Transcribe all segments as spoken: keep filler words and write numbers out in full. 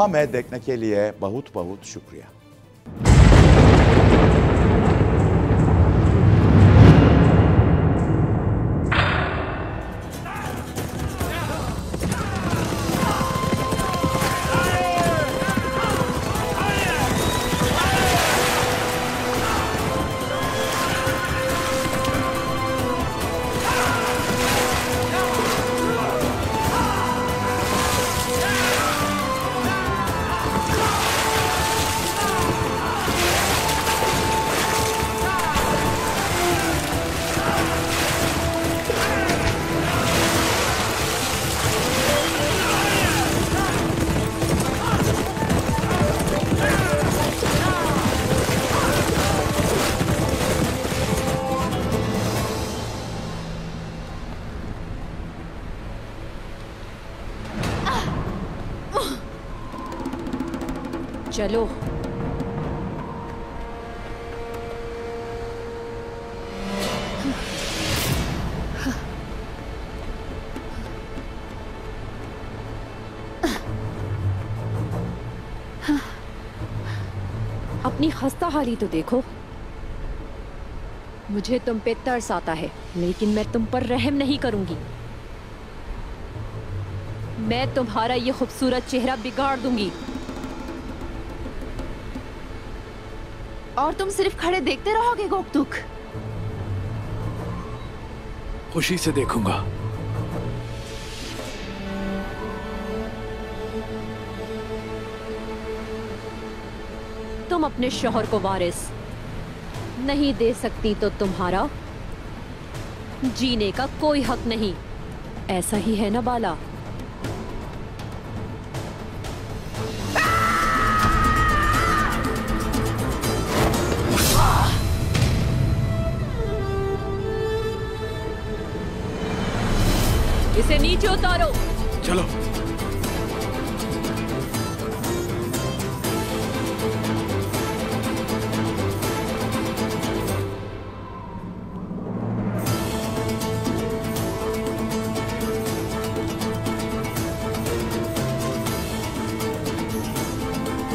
हमें देखने के लिए बहुत बहुत शुक्रिया। चलो अपनी खस्ता हाली तो देखो। मुझे तुम पे तरस आता है, लेकिन मैं तुम पर रहम नहीं करूंगी। मैं तुम्हारा ये खूबसूरत चेहरा बिगाड़ दूंगी और तुम सिर्फ खड़े देखते रहोगे। गोकतुक, खुशी से देखूंगा। तुम अपने शोहर को वारिस नहीं दे सकती तो तुम्हारा जीने का कोई हक नहीं, ऐसा ही है ना बाला? इसे नीचे उतारो। चलो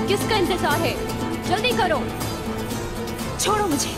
किसका इंतजार है? जल्दी करो। छोड़ो मुझे।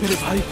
मेरे भाई,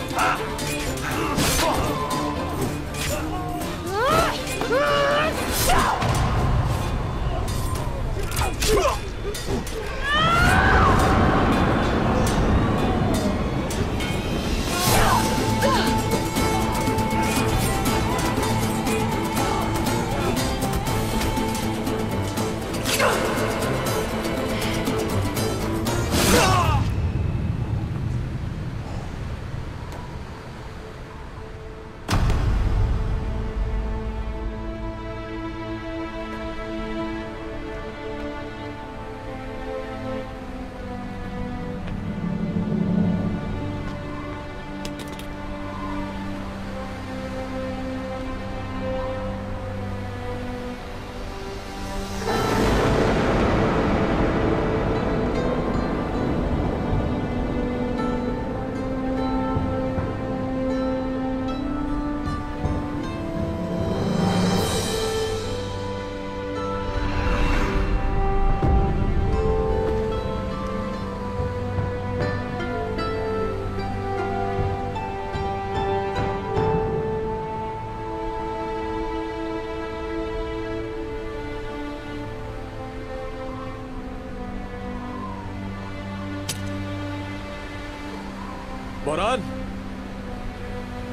बोरान।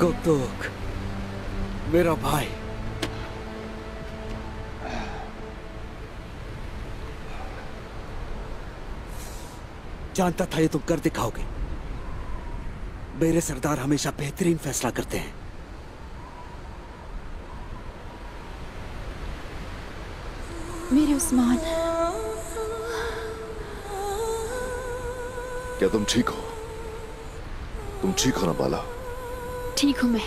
गोतोक मेरा भाई, जानता था ये तुम कर दिखाओगे। मेरे सरदार हमेशा बेहतरीन फैसला करते हैं। मेरे उस्मान, क्या तुम ठीक हो? तुम ठीक हो ना बाला? ठीक हूं मैं।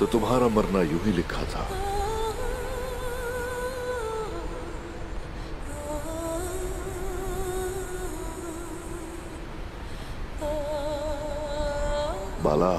तो तुम्हारा मरना यूं ही लिखा था। बाला,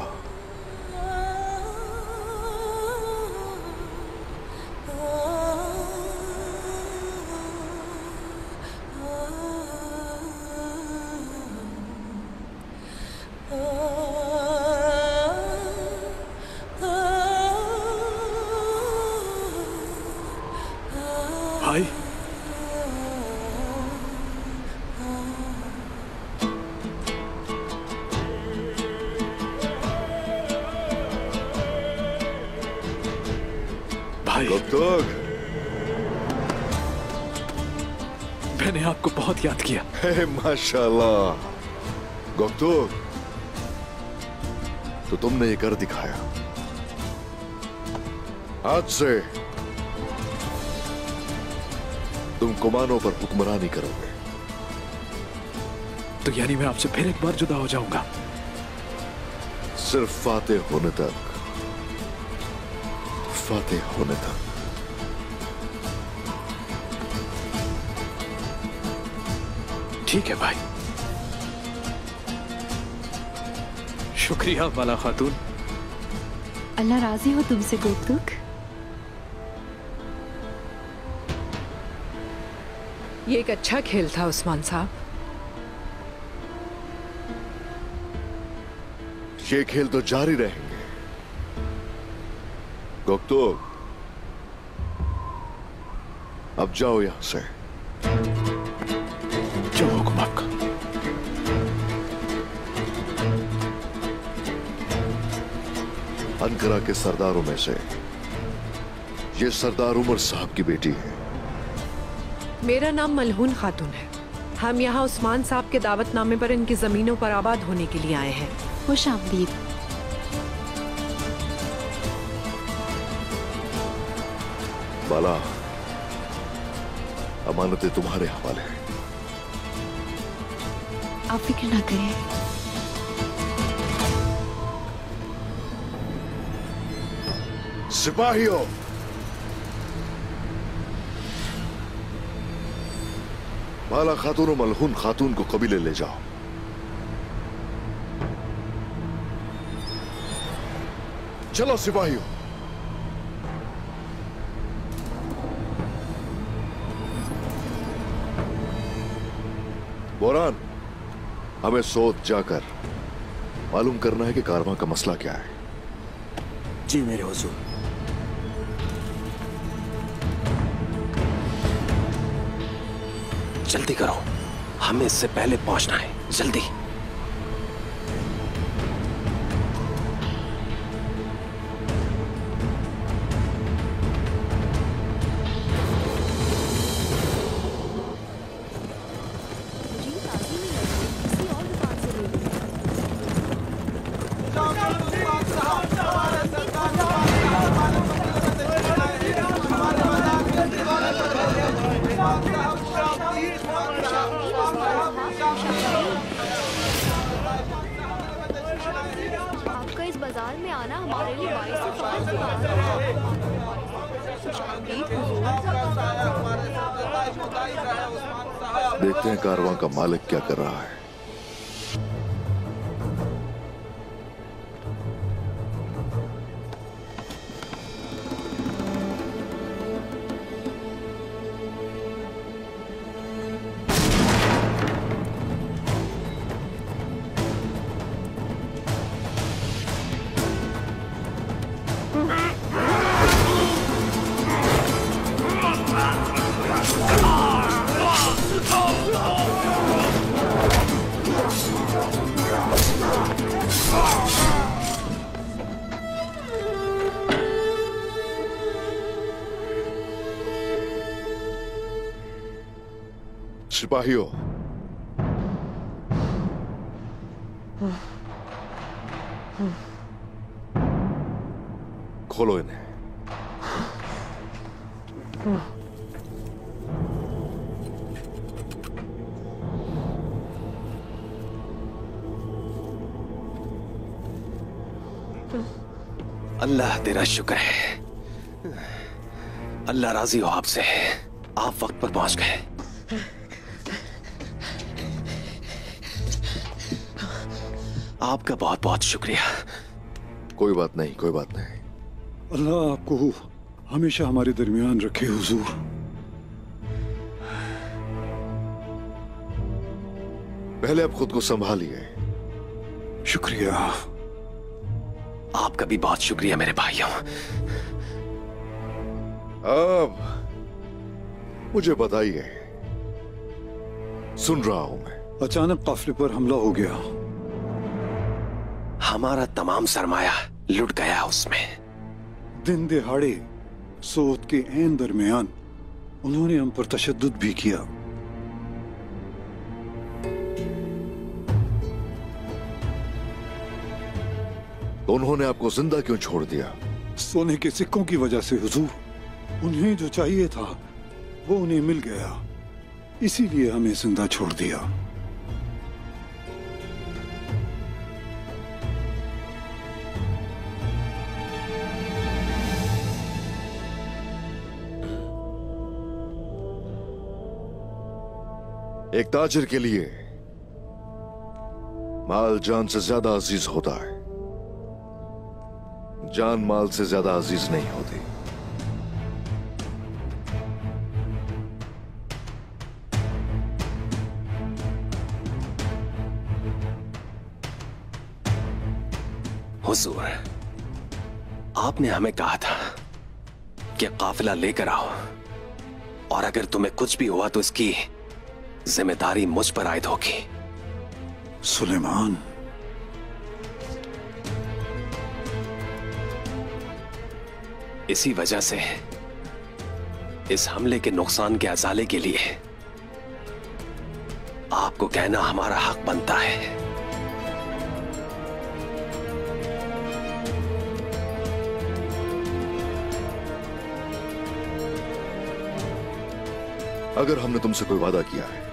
मैंने आपको बहुत याद किया। हे माशाल्लाह गोकतोक, तो तुमने ये कर दिखाया। आज से तुम कुमानों पर हुक्मरानी करोगे। तो यानी मैं आपसे फिर एक बार जुदा हो जाऊंगा? सिर्फ फातेह होने तक, फातेह होने तक। ठीक है भाई, शुक्रिया वाला खातून। अल्लाह राजी हो तुमसे गोतुक। ये एक अच्छा खेल था उस्मान साहब। ये खेल तो जारी रहेंगे गोतुक। अब जाओ यहां से। अंकारा के सरदारों में से ये सरदार उमर साहब की बेटी है। मेरा नाम मलहून खातून है। हम यहाँ उस्मान साहब के दावतनामे पर इनकी जमीनों पर आबाद होने के लिए आए हैं। खुश आमदीद। बाला, अमानतें तुम्हारे हवाले हैं। आप फिक्र ना करें। सिपाहियों, बाला खातून और मलहून खातून को कबीले ले जाओ। चलो सिपाहियों। बोरान, हमें सोच जाकर मालूम करना है कि कारवां का मसला क्या है। जी मेरे हुजूर। जल्दी करो, हमें इससे पहले पहुंचना है। जल्दी। देखते हैं कारवां का मालिक क्या कर रहा है। सिपाहियों, खोलो इन्हें। अल्लाह तेरा शुक्र है, अल्लाह राजी हो आपसे, आप वक्त पर पहुंच गए। आपका बहुत बहुत शुक्रिया। कोई बात नहीं, कोई बात नहीं। अल्लाह आपको हमेशा हमारे दरमियान रखे हुजूर। पहले आप खुद को संभालिए। शुक्रिया, आपका भी बहुत शुक्रिया मेरे भाइयों। अब मुझे बताइए, सुन रहा हूं मैं। अचानक काफिले पर हमला हो गया, हमारा तमाम सरमाया लुट गया। उसमें दिन दिहाड़े सोत के ऐन दरमियान उन्होंने हम पर तशद्दुद भी किया। तो उन्होंने आपको जिंदा क्यों छोड़ दिया? सोने के सिक्कों की वजह से हुजूर। उन्हें जो चाहिए था वो उन्हें मिल गया, इसीलिए हमें जिंदा छोड़ दिया। एक ताजिर के लिए माल जान से ज्यादा अजीज होता है, जान माल से ज्यादा अजीज नहीं होती। हुजूर, आपने हमें कहा था कि काफिला लेकर आओ और अगर तुम्हें कुछ भी हुआ तो इसकी जिम्मेदारी मुझ पर आयद होगी। सुलेमान, इसी वजह से इस हमले के नुकसान के अजाले के लिए आपको कहना हमारा हक बनता है। अगर हमने तुमसे कोई वादा किया है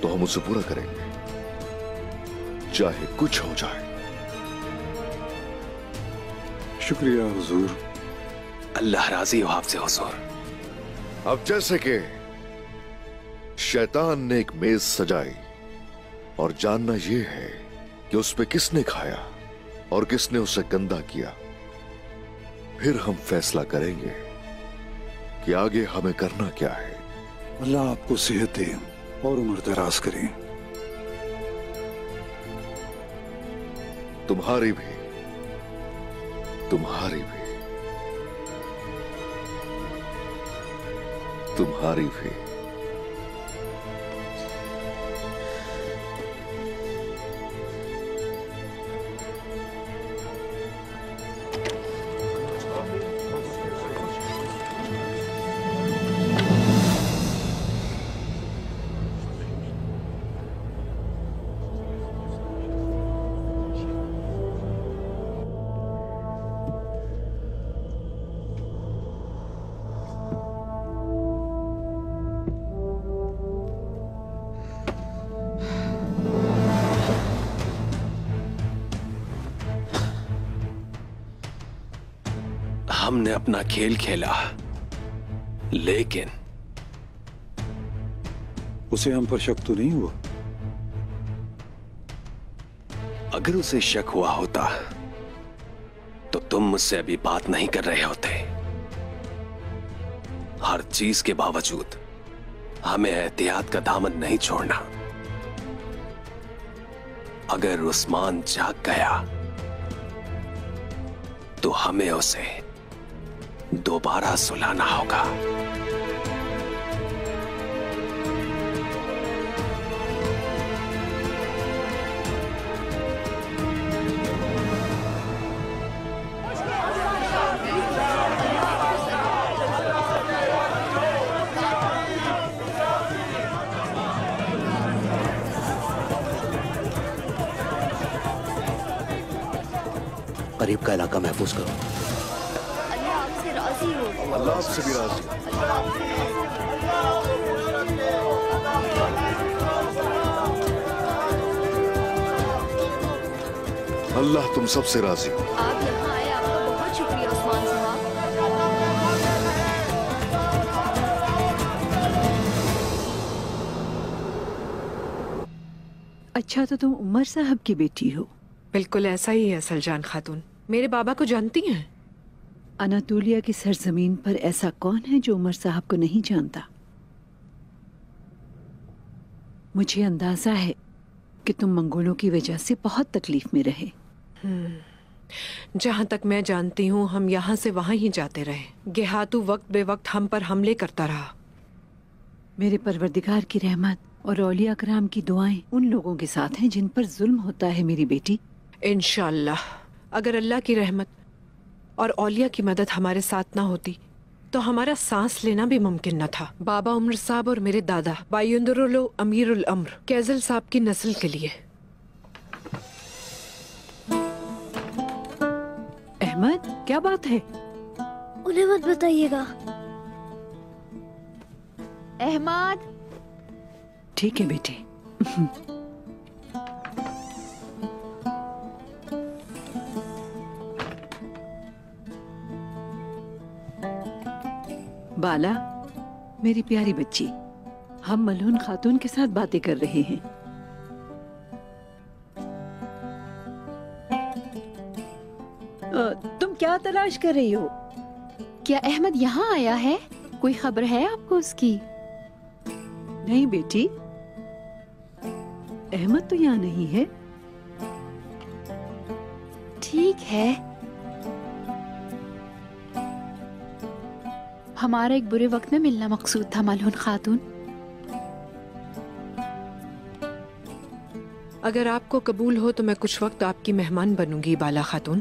तो हम उसे पूरा करेंगे, चाहे कुछ हो जाए। शुक्रिया हुजूर। अल्लाह राजी हो आपसे हुजूर। अब जैसे कि शैतान ने एक मेज सजाई और जानना यह है कि उस पे किसने खाया और किसने उसे गंदा किया, फिर हम फैसला करेंगे कि आगे हमें करना क्या है। अल्लाह आपको सेहत दे और उम्र दराज करें। तुम्हारी भी, तुम्हारी भी, तुम्हारी भी। हमने अपना खेल खेला, लेकिन उसे हम पर शक तो नहीं हुआ। अगर उसे शक हुआ होता तो तुम मुझसे अभी बात नहीं कर रहे होते। हर चीज के बावजूद हमें एहतियात का दामन नहीं छोड़ना। अगर उस्मान जाग गया तो हमें उसे दोबारा सुलाना होगा। करीब का इलाका महफूज करो। अल्लाह आपसे राजी हो। अल्लाह आपसे भी राजी हो। अल्लाह तुम सबसे राजी हो। आप यहाँ आए, आपका बहुत शुक्रिया उस्मान साहब। अच्छा तो तुम उमर साहब की बेटी हो। बिल्कुल ऐसा ही है सलजान खातून। मेरे बाबा को जानती हैं। अनातोलिया की सरजमीन पर ऐसा कौन है जो उमर साहब को नहीं जानता? मुझे अंदाजा है कि तुम मंगोलों की वजह से बहुत तकलीफ में रहे। जहाँ तक मैं जानती हूँ हम यहाँ से वहाँ ही जाते रहे। गेहातू वक्त बे वक्त हम पर हमले करता रहा। मेरे परवरदिगार की रहमत और औलिया कराम की दुआएं उन लोगों के साथ हैं जिन पर जुल्म होता है मेरी बेटी। इंशाअल्लाह अगर अल्लाह की रहमत और औलिया की मदद हमारे साथ ना होती तो हमारा सांस लेना भी मुमकिन न था। बाबा उमर साहब और मेरे दादा बायुंदरुलो अमीरुल अम्र कैजल साहब की नस्ल के लिए। अहमद क्या बात है? उन्हें मत बताइएगा। अहमद ठीक है बेटे। बाला मेरी प्यारी बच्ची, हम मलहून खातून के साथ बातें कर रहे हैं। तुम क्या तलाश कर रही हो? क्या अहमद यहाँ आया है? कोई खबर है आपको उसकी? नहीं बेटी, अहमद तो यहाँ नहीं है। ठीक है, हमारा एक बुरे वक्त में मिलना मकसूद था मलहून खातून। अगर आपको कबूल हो तो मैं कुछ वक्त आपकी मेहमान बनूंगी बाला खातून।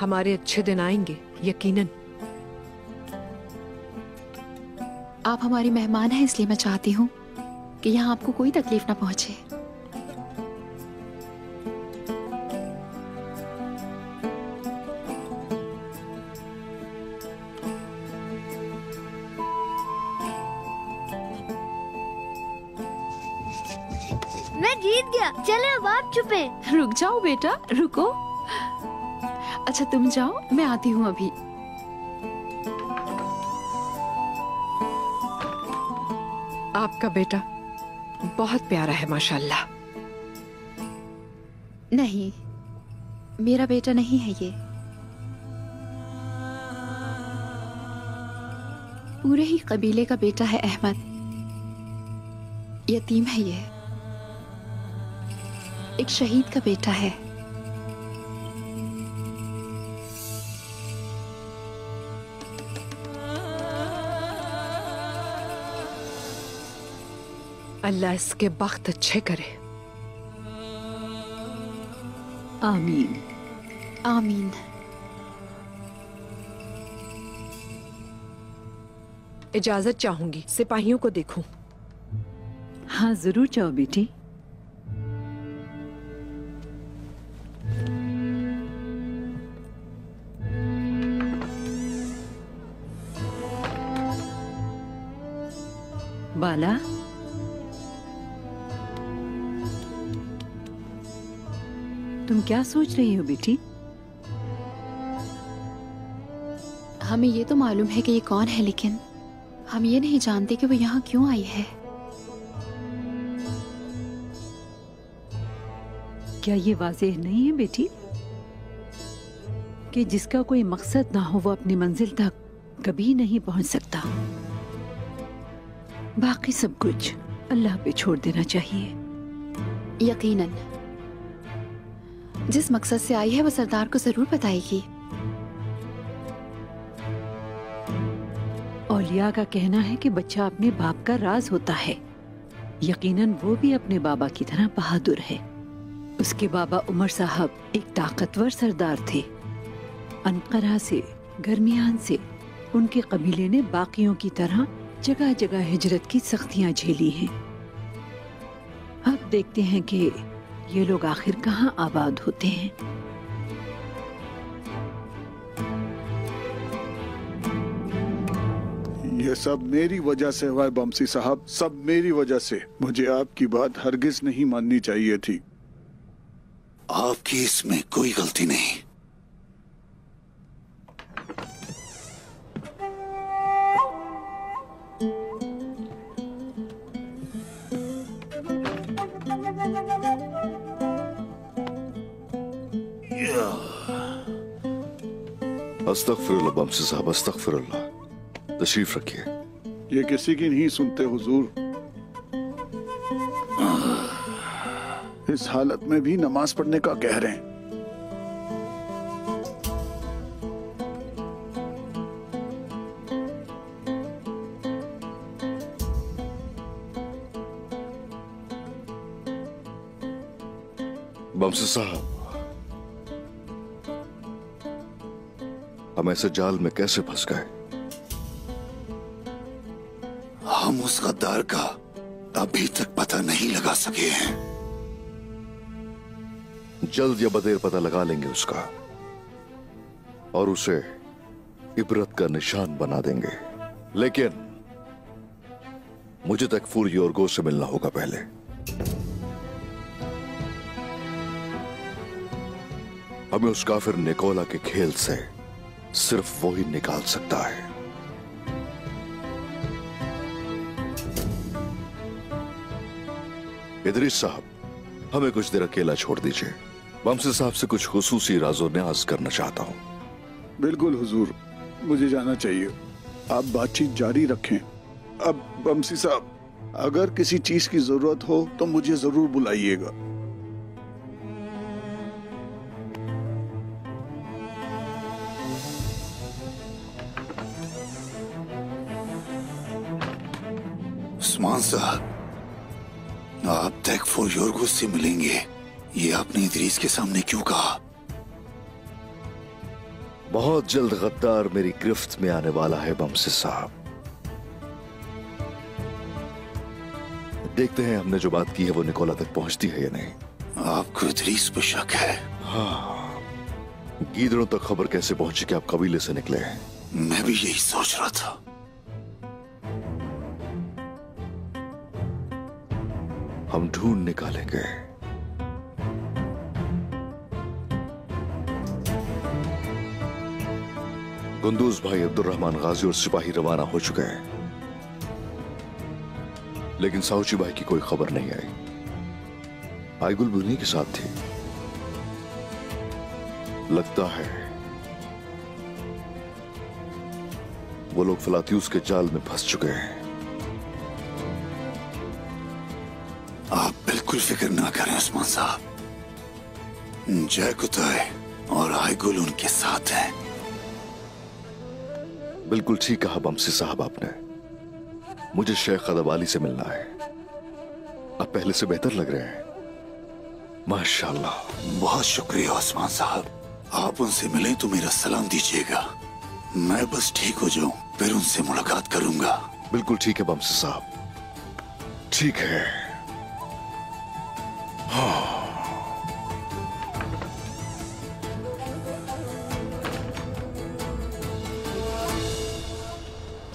हमारे अच्छे दिन आएंगे यकीनन। आप हमारी मेहमान हैं इसलिए मैं चाहती हूँ कि यहाँ आपको कोई तकलीफ ना पहुंचे। चुपें। रुक जाओ बेटा, रुको। अच्छा तुम जाओ, मैं आती हूँ अभी। आपका बेटा बहुत प्यारा है माशाल्लाह। नहीं, मेरा बेटा नहीं है ये। पूरे ही कबीले का बेटा है अहमद। यतीम है ये, एक शहीद का बेटा है। अल्लाह इसके बख्त अच्छे करे। आमीन आमीन। इजाजत चाहूंगी, सिपाहियों को देखूं। हाँ जरूर जाओ बेटी। बाला, तुम क्या सोच रही हो बेटी? हमें ये तो मालूम है कि ये कौन है, लेकिन हम ये नहीं जानते कि वो यहाँ क्यों आई है। क्या ये वाज़ेह नहीं है बेटी कि जिसका कोई मकसद ना हो वो अपनी मंजिल तक कभी नहीं पहुंच सकता? बाकी सब कुछ अल्लाह पे छोड़ देना चाहिए। यकीनन, जिस मकसद से आई है वो सरदार को जरूर बताएगी। औलिया का कहना है कि बच्चा अपने बाप का राज होता है। यकीनन वो भी अपने बाबा की तरह बहादुर है। उसके बाबा उमर साहब एक ताकतवर सरदार थे। अनकरा से, गर्मियान से उनके कबीले ने बाकियों की तरह जगह जगह हिजरत की सख्तियां झेली हैं। अब देखते हैं कि ये लोग आखिर कहाँ आबाद होते हैं। यह सब मेरी वजह से हुआ है बमसी साहब, सब मेरी वजह से। मुझे आपकी बात हरगिज नहीं माननी चाहिए थी। आपकी इसमें कोई गलती नहीं। अस्तगफिरुल्लाह बमसी साहब, अस्तगफिरुल्लाह। तशरीफ रखिए। ये किसी की नहीं सुनते हुजूर, इस हालत में भी नमाज पढ़ने का कह रहे हैं। बमसी साहब, हम ऐसे जाल में कैसे फंस गए? हम उस गद्दार का अभी तक पता नहीं लगा सके हैं। जल्द या बदेर पता लगा लेंगे उसका और उसे इबरत का निशान बना देंगे। लेकिन मुझे तकफूर योरगो से मिलना होगा पहले। हमें उस काफिर निकोला के खेल से सिर्फ वो ही निकाल सकता है। इदरीस साहब, हमें कुछ देर अकेला छोड़ दीजिए। बमसी साहब से कुछ खुसूसी राजो न्याज करना चाहता हूँ। बिल्कुल हुजूर, मुझे जाना चाहिए। आप बातचीत जारी रखें। अब बमसी साहब, अगर किसी चीज की जरूरत हो तो मुझे जरूर बुलाइएगा। उस्मान साहब, आप तकफूर योरगो से मिलेंगे, ये आपने इदरीस के सामने क्यों कहा? बहुत जल्द गद्दार मेरी गिरफ्त में आने वाला है बमसी साहब। देखते हैं हमने जो बात की है वो निकोला तक पहुंचती है या नहीं। आपको इदरीस पर शक है? हाँ, गीदड़ों तक खबर कैसे पहुंची कि आप कबीले से निकले हैं? मैं भी यही सोच रहा था। हम ढूंढ निकालेंगे। गुंदूज भाई, अब्दुर्रहमान गाजी और सिपाही रवाना हो चुके हैं, लेकिन साउची भाई की कोई खबर नहीं आई। आयगुल बुनी के साथ थी। लगता है वो लोग फलातियूस के जाल में फंस चुके हैं। आप बिल्कुल फिक्र ना करें उस्मान साहब, जय कुताय और आयगुल उनके साथ हैं। बिल्कुल ठीक कहा बमसी साहब आपने। मुझे शेख खदवाली से मिलना है। आप पहले से बेहतर लग रहे हैं, माशाल्लाह। बहुत शुक्रिया उस्मान साहब। आप उनसे मिलें तो मेरा सलाम दीजिएगा। मैं बस ठीक हो जाऊं, फिर उनसे मुलाकात करूंगा। बिल्कुल ठीक है बमसी साहब, ठीक है।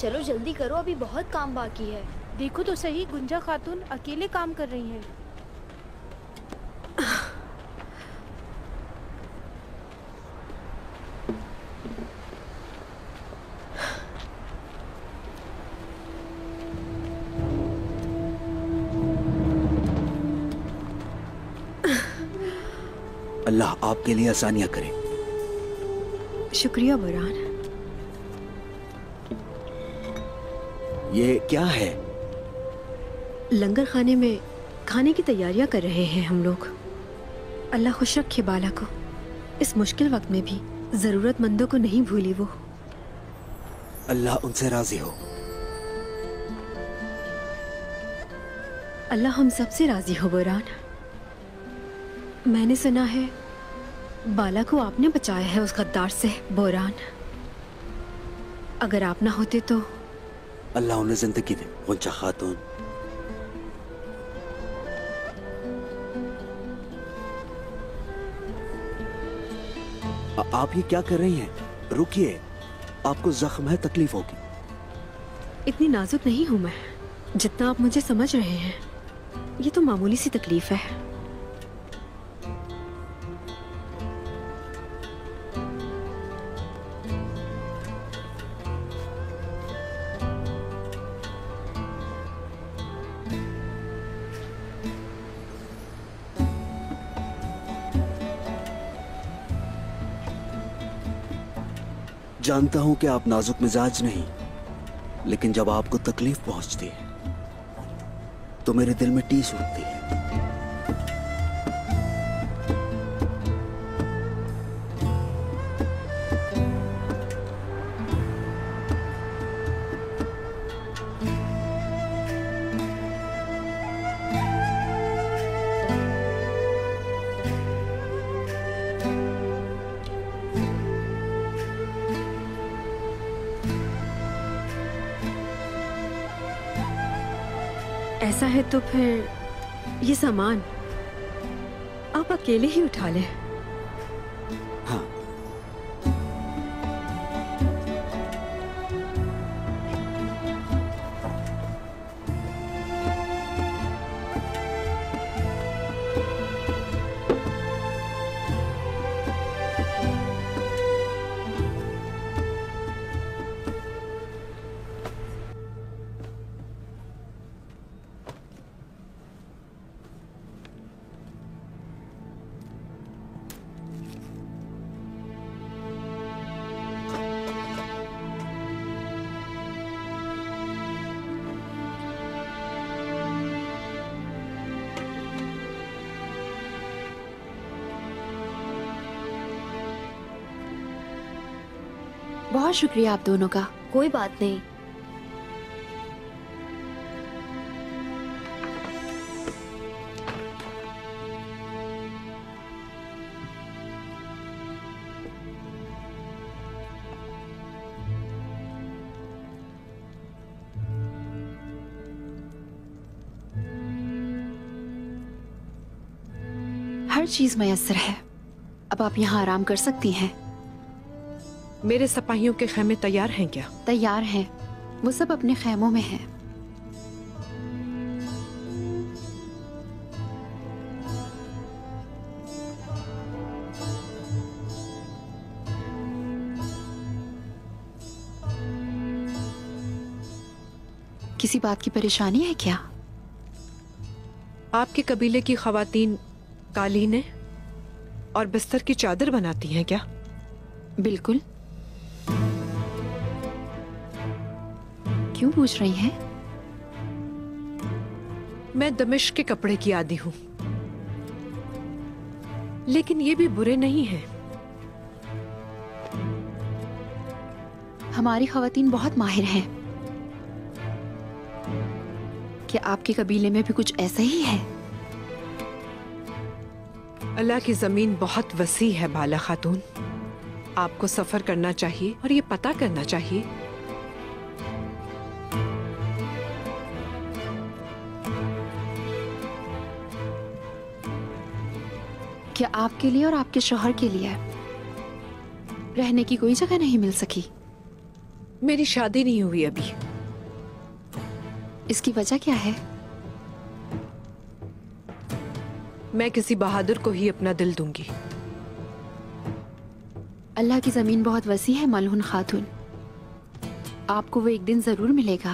चलो जल्दी करो, अभी बहुत काम बाकी है। देखो तो सही, गुंजा खातून अकेले काम कर रही हैं। अल्लाह आपके लिए आसानियां करे। शुक्रिया बुरान। ये क्या है? लंगर खाने में खाने की तैयारियां कर रहे हैं हम लोग। अल्लाह खुश रखे बाला को। इस मुश्किल वक्त में भी जरूरतमंदों को नहीं भूली वो। अल्लाह उनसे राजी हो। अल्लाह हम सबसे राजी हो बुरान। मैंने सुना है बाला को आपने बचाया है उस गद्दार से बोरान। अगर आप ना होते तो। अल्लाह उन्हें जिंदगी दे गुंजा खातून। आप ये क्या कर रही हैं? रुकिए, आपको जख्म है, तकलीफ होगी। इतनी नाजुक नहीं हूँ मैं जितना आप मुझे समझ रहे हैं। ये तो मामूली सी तकलीफ है। जानता हूं कि आप नाजुक मिजाज नहीं, लेकिन जब आपको तकलीफ पहुंचती है तो मेरे दिल में टीस उठती है। ऐसा है तो फिर ये सामान आप अकेले ही उठा लें। हाँ। बहुत शुक्रिया आप दोनों का। कोई बात नहीं। हर चीज मयस्सर है। अब आप यहाँ आराम कर सकती हैं। मेरे सिपाहियों के खेमे तैयार हैं क्या? तैयार हैं। वो सब अपने खेमों में हैं। किसी बात की परेशानी है क्या? आपके कबीले की खवातीन कालीने और बिस्तर की चादर बनाती हैं क्या? बिल्कुल। क्यों पूछ रही हैं? मैं दमिश्क के कपड़े की आदी हूं, लेकिन ये भी बुरे नहीं हैं। हमारी खवातीन बहुत माहिर हैं। क्या आपके कबीले में भी कुछ ऐसा ही है? अल्लाह की जमीन बहुत वसी है बाला खातून। आपको सफर करना चाहिए और ये पता करना चाहिए कि आपके लिए और आपके शौहर के लिए रहने की कोई जगह नहीं मिल सकी। मेरी शादी नहीं हुई अभी। इसकी वजह क्या है? मैं किसी बहादुर को ही अपना दिल दूंगी। अल्लाह की जमीन बहुत वसी है मलहुन खातून। आपको वो एक दिन जरूर मिलेगा।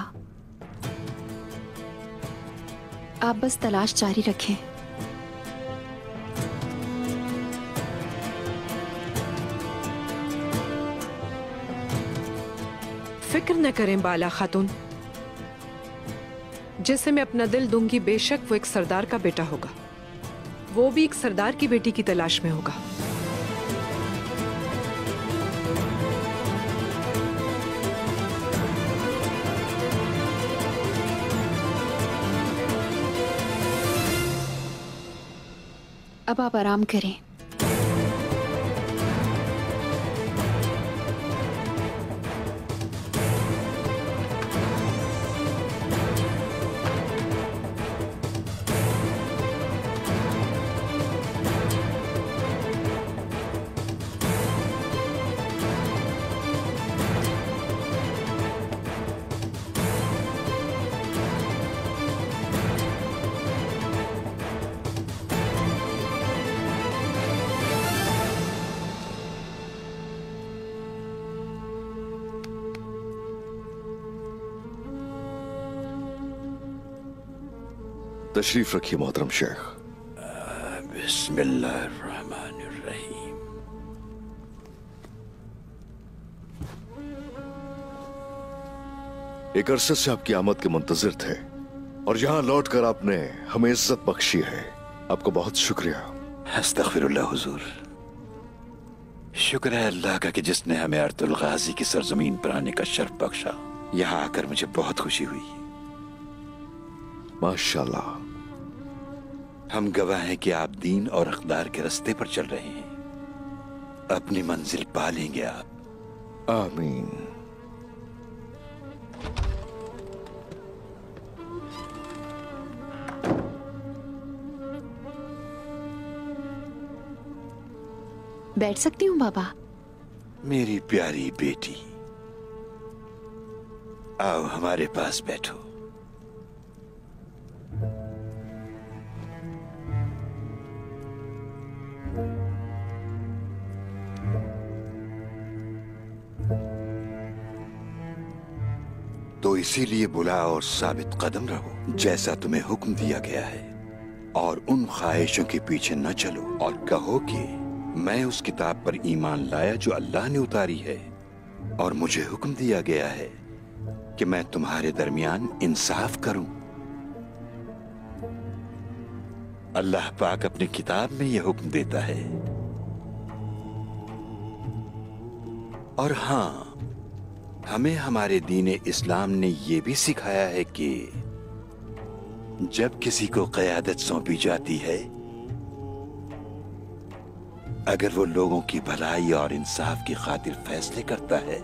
आप बस तलाश जारी रखें। फिक्र न करें बाला खातून। जिसे मैं अपना दिल दूंगी बेशक वो एक सरदार का बेटा होगा। वो भी एक सरदार की बेटी की तलाश में होगा। अब आप आराम करें। तशरीफ रखिए मोहतरम शेख। बिस्मिल्लाहिर्रहमानिर्रहीम। एक अरसे से आपकी आमद के मुंतजिर थे और यहां लौटकर आपने हमें इज्जत बख्शी है, आपको बहुत शुक्रिया। अस्तग़फिरुल्लाह हुजूर। शुक्र है अल्लाह का कि जिसने हमें अर्तुल गाजी की सरजमीन पर आने का शर्फ बख्शा। यहाँ आकर मुझे बहुत खुशी हुई। माशाल्लाह। हम गवाह हैं कि आप दीन और अकदार के रास्ते पर चल रहे हैं। अपनी मंजिल पा लेंगे आप। आमीन। बैठ सकती हूँ बाबा? मेरी प्यारी बेटी, आओ हमारे पास बैठो। तो इसीलिए बुला और साबित कदम रहो जैसा तुम्हें हुक्म दिया गया है, और उन ख्वाहिशों के पीछे न चलो, और कहो कि मैं उस किताब पर ईमान लाया जो अल्लाह ने उतारी है, और मुझे हुक्म दिया गया है कि मैं तुम्हारे दरमियान इंसाफ करूं। अल्लाह पाक अपनी किताब में यह हुक्म देता है। और हाँ, हमें हमारे दीन इस्लाम ने यह भी सिखाया है कि जब किसी को क़यादत सौंपी जाती है, अगर वो लोगों की भलाई और इंसाफ की खातिर फैसले करता है,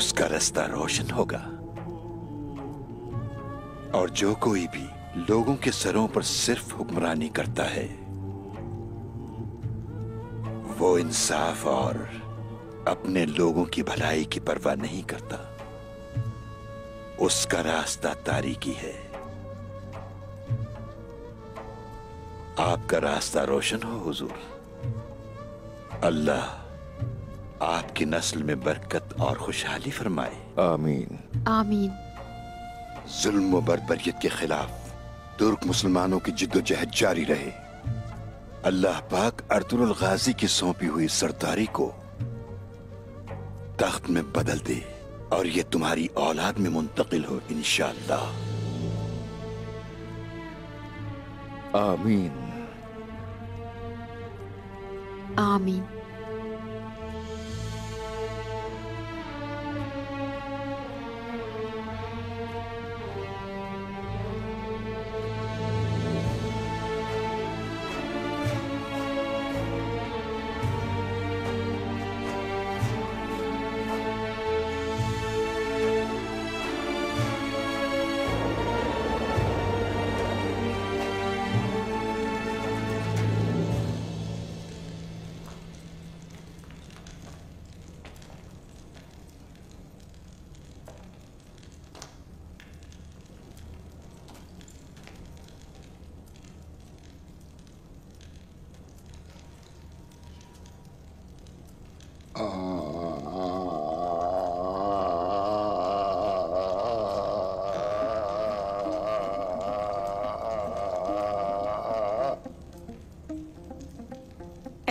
उसका रास्ता रोशन होगा। और जो कोई भी लोगों के सरों पर सिर्फ हुक्मरानी करता है, वो इंसाफ और अपने लोगों की भलाई की परवाह नहीं करता, उसका रास्ता तारीकी है। आपका रास्ता रोशन हो हुजूर। अल्लाह आपकी नस्ल में बरकत और खुशहाली फरमाए। आमीन आमीन। जुल्म व बर्बरियत के खिलाफ तुर्क मुसलमानों की जिद्दोजहद जारी रहे। अल्लाह पाक अर्तुल गाजी की सौंपी हुई सरदारी को तख्त में बदल दे और ये तुम्हारी औलाद में मुंतकिल हो इंशाअल्लाह। आमीन आमीन।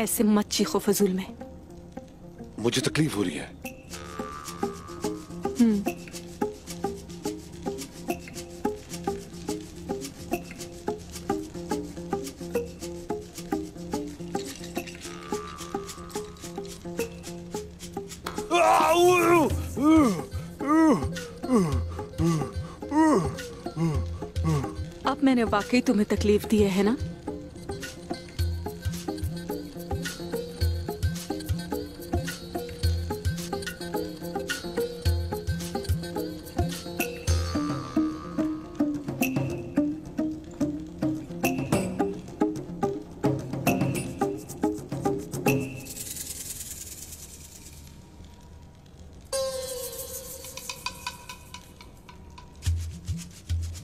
ऐसे मत चीखो फजूल में, मुझे तकलीफ हो रही है। अब मैंने वाकई तुम्हें तकलीफ दी है ना?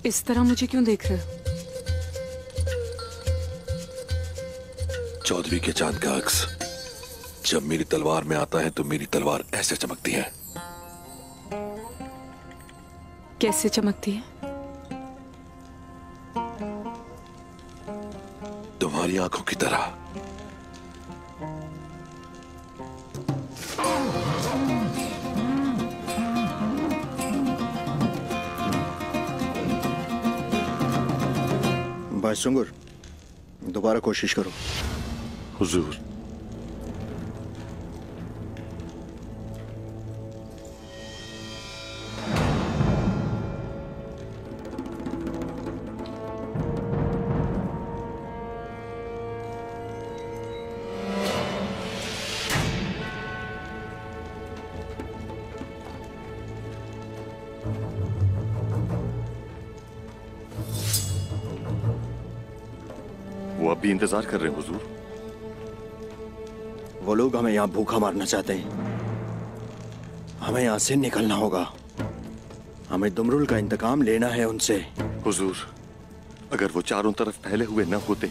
इस तरह मुझे क्यों देख रहे हो? चौधरी के चांद का अक्स जब मेरी तलवार में आता है तो मेरी तलवार ऐसे चमकती है। कैसे चमकती है? तुम्हारी आंखों की तरह। भाई सुंगुर, दोबारा कोशिश करो। हुजूर। इंतजार कर रहे हैं हुजूर। वो लोग हमें यहां भूखा मारना चाहते हैं। हमें यहां से निकलना होगा। हमें दुमरुल का इंतकाम लेना है उनसे। हुजूर, अगर वो चारों तरफ फैले हुए न होते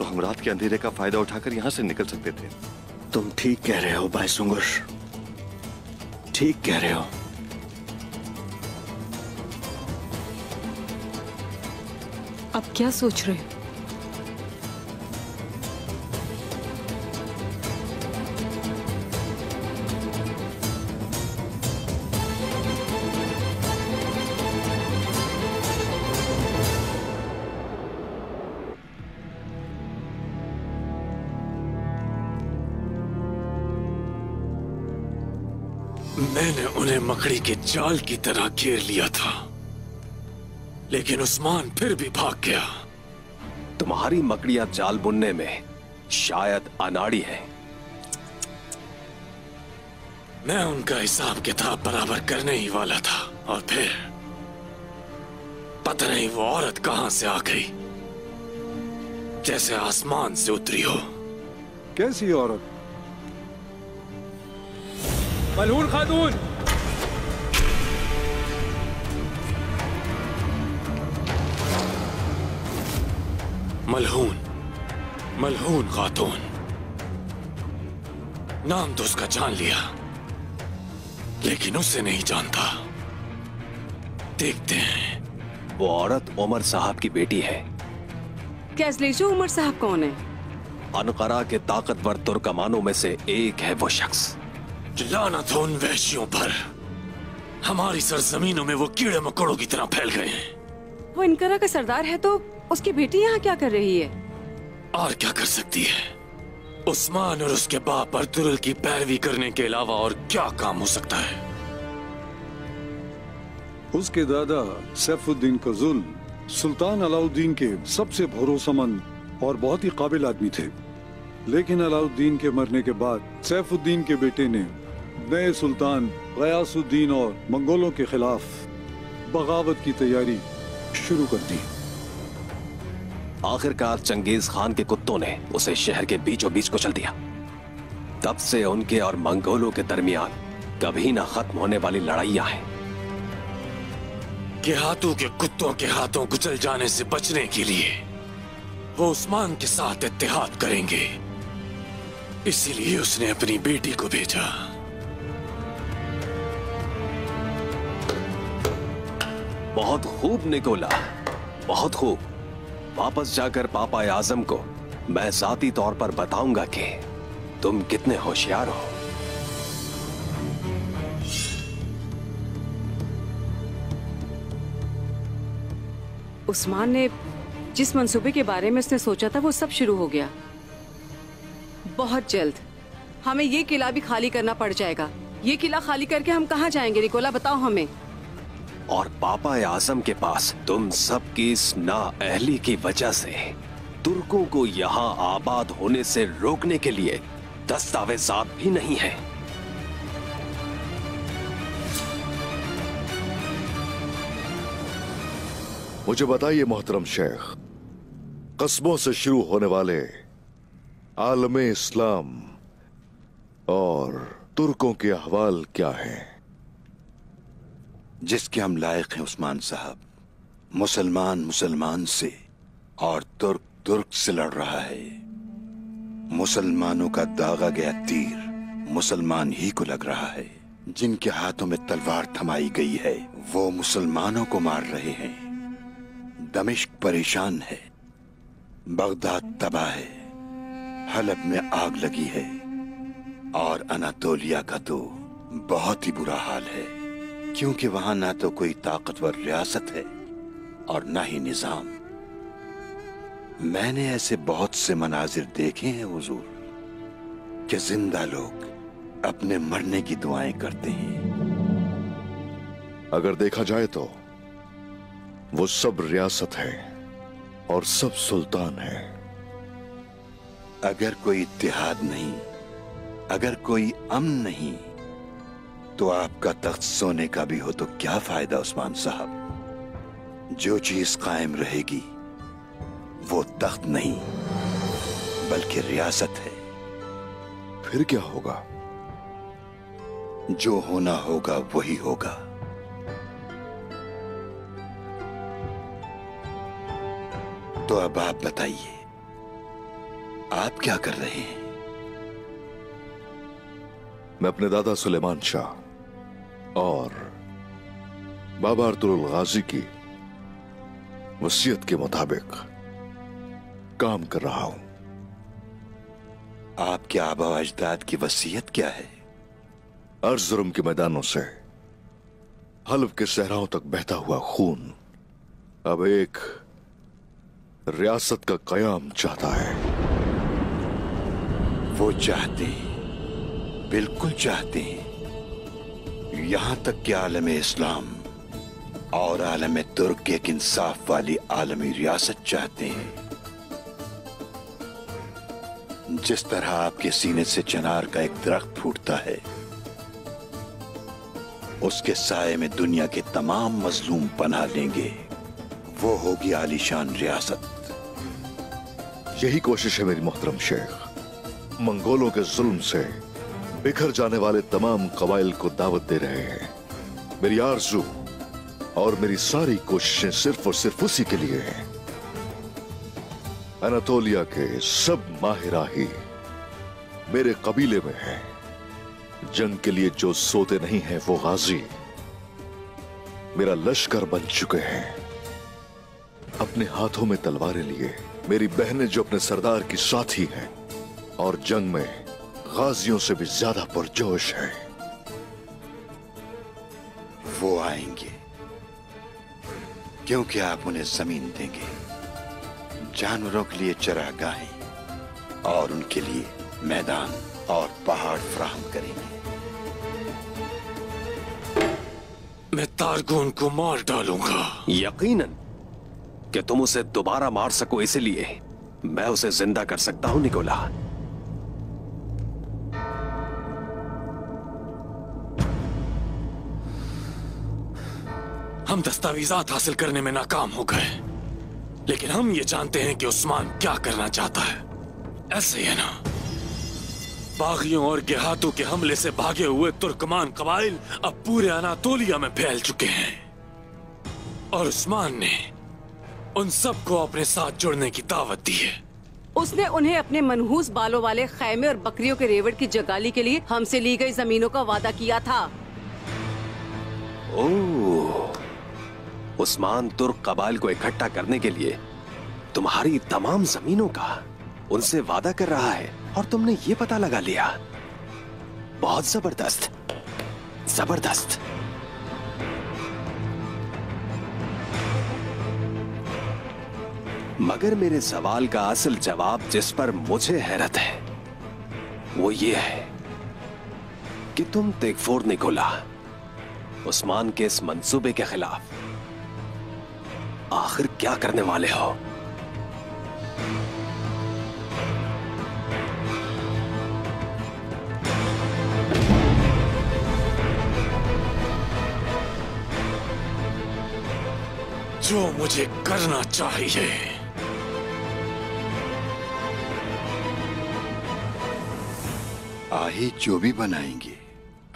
तो हम रात के अंधेरे का फायदा उठाकर यहां से निकल सकते थे। तुम ठीक कह रहे हो भाई सुंगुर, ठीक कह रहे हो। अब क्या सोच रहे हो? मैंने उन्हें मकड़ी के जाल की तरह घेर लिया था, लेकिन उस्मान फिर भी भाग गया। तुम्हारी मकड़ियां जाल बुनने में शायद अनाड़ी है। मैं उनका हिसाब किताब बराबर करने ही वाला था और फिर पता नहीं वो औरत कहां से आ गई, जैसे आसमान से उतरी हो। कैसी औरत? मलहून खातून। मलहून मलहून खातून नाम तो उसका जान लिया, लेकिन उसे नहीं जानता। देखते हैं। वो औरत उमर साहब की बेटी है। गैस लीजिए, उमर साहब कौन है? अनकारा के ताकतवर तुर्कमानों में से एक है वो शख्स। लानत हो उन वैश्यों पर, हमारी सरजमीनों में वो कीड़े मकोड़ों की तरह फैल गए हैं। वो इनकरा का सरदार है, तो उसकी बेटी यहाँ क्या कर रही है? और क्या कर सकती है? उस्मान और उसके बाप अर्तुरुल की पैरवी करने के अलावा और क्या काम हो सकता है? उसके दादा सैफुद्दीन कज़ुल सुल्तान अलाउद्दीन के सबसे भरोसेमंद और बहुत ही काबिल आदमी थे, लेकिन अलाउद्दीन के मरने के बाद सैफुद्दीन के बेटे ने नए सुल्तान गयासुद्दीन और मंगोलों के खिलाफ बगावत की तैयारी शुरू कर दी। आखिरकार चंगेज खान के कुत्तों ने उसे शहर के बीचों बीच कुचल दिया। तब से उनके और मंगोलों के दरमियान कभी ना खत्म होने वाली लड़ाइयां हैं। देहातों के कुत्तों के हाथों कुचल जाने से बचने के लिए वो उस्मान के साथ इत्तेहाद करेंगे, इसीलिए उसने अपनी बेटी को भेजा। बहुत खूब निकोला, बहुत खूब। वापस जाकर पापा आजम को मैं जाती तौर पर बताऊंगा कि तुम कितने होशियार हो। उस्मान ने जिस मंसूबे के बारे में उसने सोचा था वो सब शुरू हो गया। बहुत जल्द हमें ये किला भी खाली करना पड़ जाएगा। ये किला खाली करके हम कहाँ जाएंगे निकोला, बताओ हमें। और पापा आजम के पास तुम सब की इस नाअहली की वजह से तुर्कों को यहाँ आबाद होने से रोकने के लिए दस्तावेजात भी नहीं है। मुझे बताइए मोहतरम शेख, कस्बों से शुरू होने वाले आलमे इस्लाम और तुर्कों के अहवाल क्या हैं? जिसके हम लायक हैं उस्मान साहब। मुसलमान मुसलमान से और तुर्क तुर्क से लड़ रहा है। मुसलमानों का दागा गया तीर मुसलमान ही को लग रहा है। जिनके हाथों में तलवार थमाई गई है वो मुसलमानों को मार रहे हैं। दमिश्क परेशान है। बगदाद तबाह है, हलब में आग लगी है और अनातोलिया का तो बहुत ही बुरा हाल है, क्योंकि वहां ना तो कोई ताकतवर रियासत है और ना ही निजाम। मैंने ऐसे बहुत से मनाजिर देखे हैं हुजूर कि जिंदा लोग अपने मरने की दुआएं करते हैं। अगर देखा जाए तो वो सब रियासत है और सब सुल्तान है। अगर कोई इत्तेहाद नहीं, अगर कोई अमन नहीं, तो आपका तख्त सोने का भी हो तो क्या फायदा उस्मान साहब। जो चीज कायम रहेगी वो तख्त नहीं बल्कि रियासत है। फिर क्या होगा? जो होना होगा वही होगा। तो अब आप बताइए, आप क्या कर रहे हैं? मैं अपने दादा सुलेमान शाह और बाबा अर्तुल गाजी की वसीयत के मुताबिक काम कर रहा हूं। आपके आबा व अजदाद की वसीयत क्या है? अर्ज़रूम के मैदानों से हलब के सहराओं तक बहता हुआ खून अब एक रियासत का कयाम चाहता है। वो चाहते हैं, बिल्कुल चाहते हैं, यहां तक कि आलम इस्लाम और आलम तुर्क एक इंसाफ वाली आलमी रियासत चाहते हैं। जिस तरह आपके सीने से चिनार का एक दरख्त फूटता है, उसके साये में दुनिया के तमाम मजलूम पनाह लेंगे। वो होगी आलीशान रियासत। यही कोशिश है मेरी मोहतरम शेख। मंगोलों के जुल्म से बिखर जाने वाले तमाम कबाइल को दावत दे रहे हैं। मेरी आरज़ू और मेरी सारी कोशिशें सिर्फ और सिर्फ उसी के लिए हैं। अनातोलिया के सब माहिराही मेरे कबीले में हैं। जंग के लिए जो सोते नहीं हैं वो गाजी मेरा लश्कर बन चुके हैं। अपने हाथों में तलवारें लिए मेरी बहनें जो अपने सरदार की साथी हैं और जंग में गाजियों से भी ज्यादा पुरजोश है, वो आएंगे क्योंकि आप उन्हें जमीन देंगे, जानवरों के लिए चरागाहें और उनके लिए मैदान और पहाड़ फ्राहम करेंगे। मैं तारगोन को मार डालूंगा। यकीनन कि तुम उसे दोबारा मार सको, इसलिए मैं उसे जिंदा कर सकता हूं निकोला। हम दस्तावेजात हासिल करने में नाकाम हो गए, लेकिन हम ये जानते हैं कि उस्मान क्या करना चाहता है। ऐसे है ना, बागियों और गेहातों के हमले से भागे हुए तुर्कमान कबाइल अब पूरे अनातोलिया में फैल चुके हैं और उस्मान ने उन सबको अपने साथ जुड़ने की दावत दी है। उसने उन्हें अपने मनहूस बालों वाले खैमे और बकरियों के रेवड़ की जगाली के लिए हमसे ली गई जमीनों का वादा किया था। ओह, उस्मान तुर्क कबाइल को इकट्ठा करने के लिए तुम्हारी तमाम जमीनों का उनसे वादा कर रहा है और तुमने ये पता लगा लिया। बहुत जबरदस्त, जबरदस्त। मगर मेरे सवाल का असल जवाब जिस पर मुझे हैरत है वो ये है कि तुम तेगफोर निकोला उस्मान के इस मंसूबे के खिलाफ आखिर क्या करने वाले हो? जो मुझे करना चाहिए आही जो भी बनाएंगे,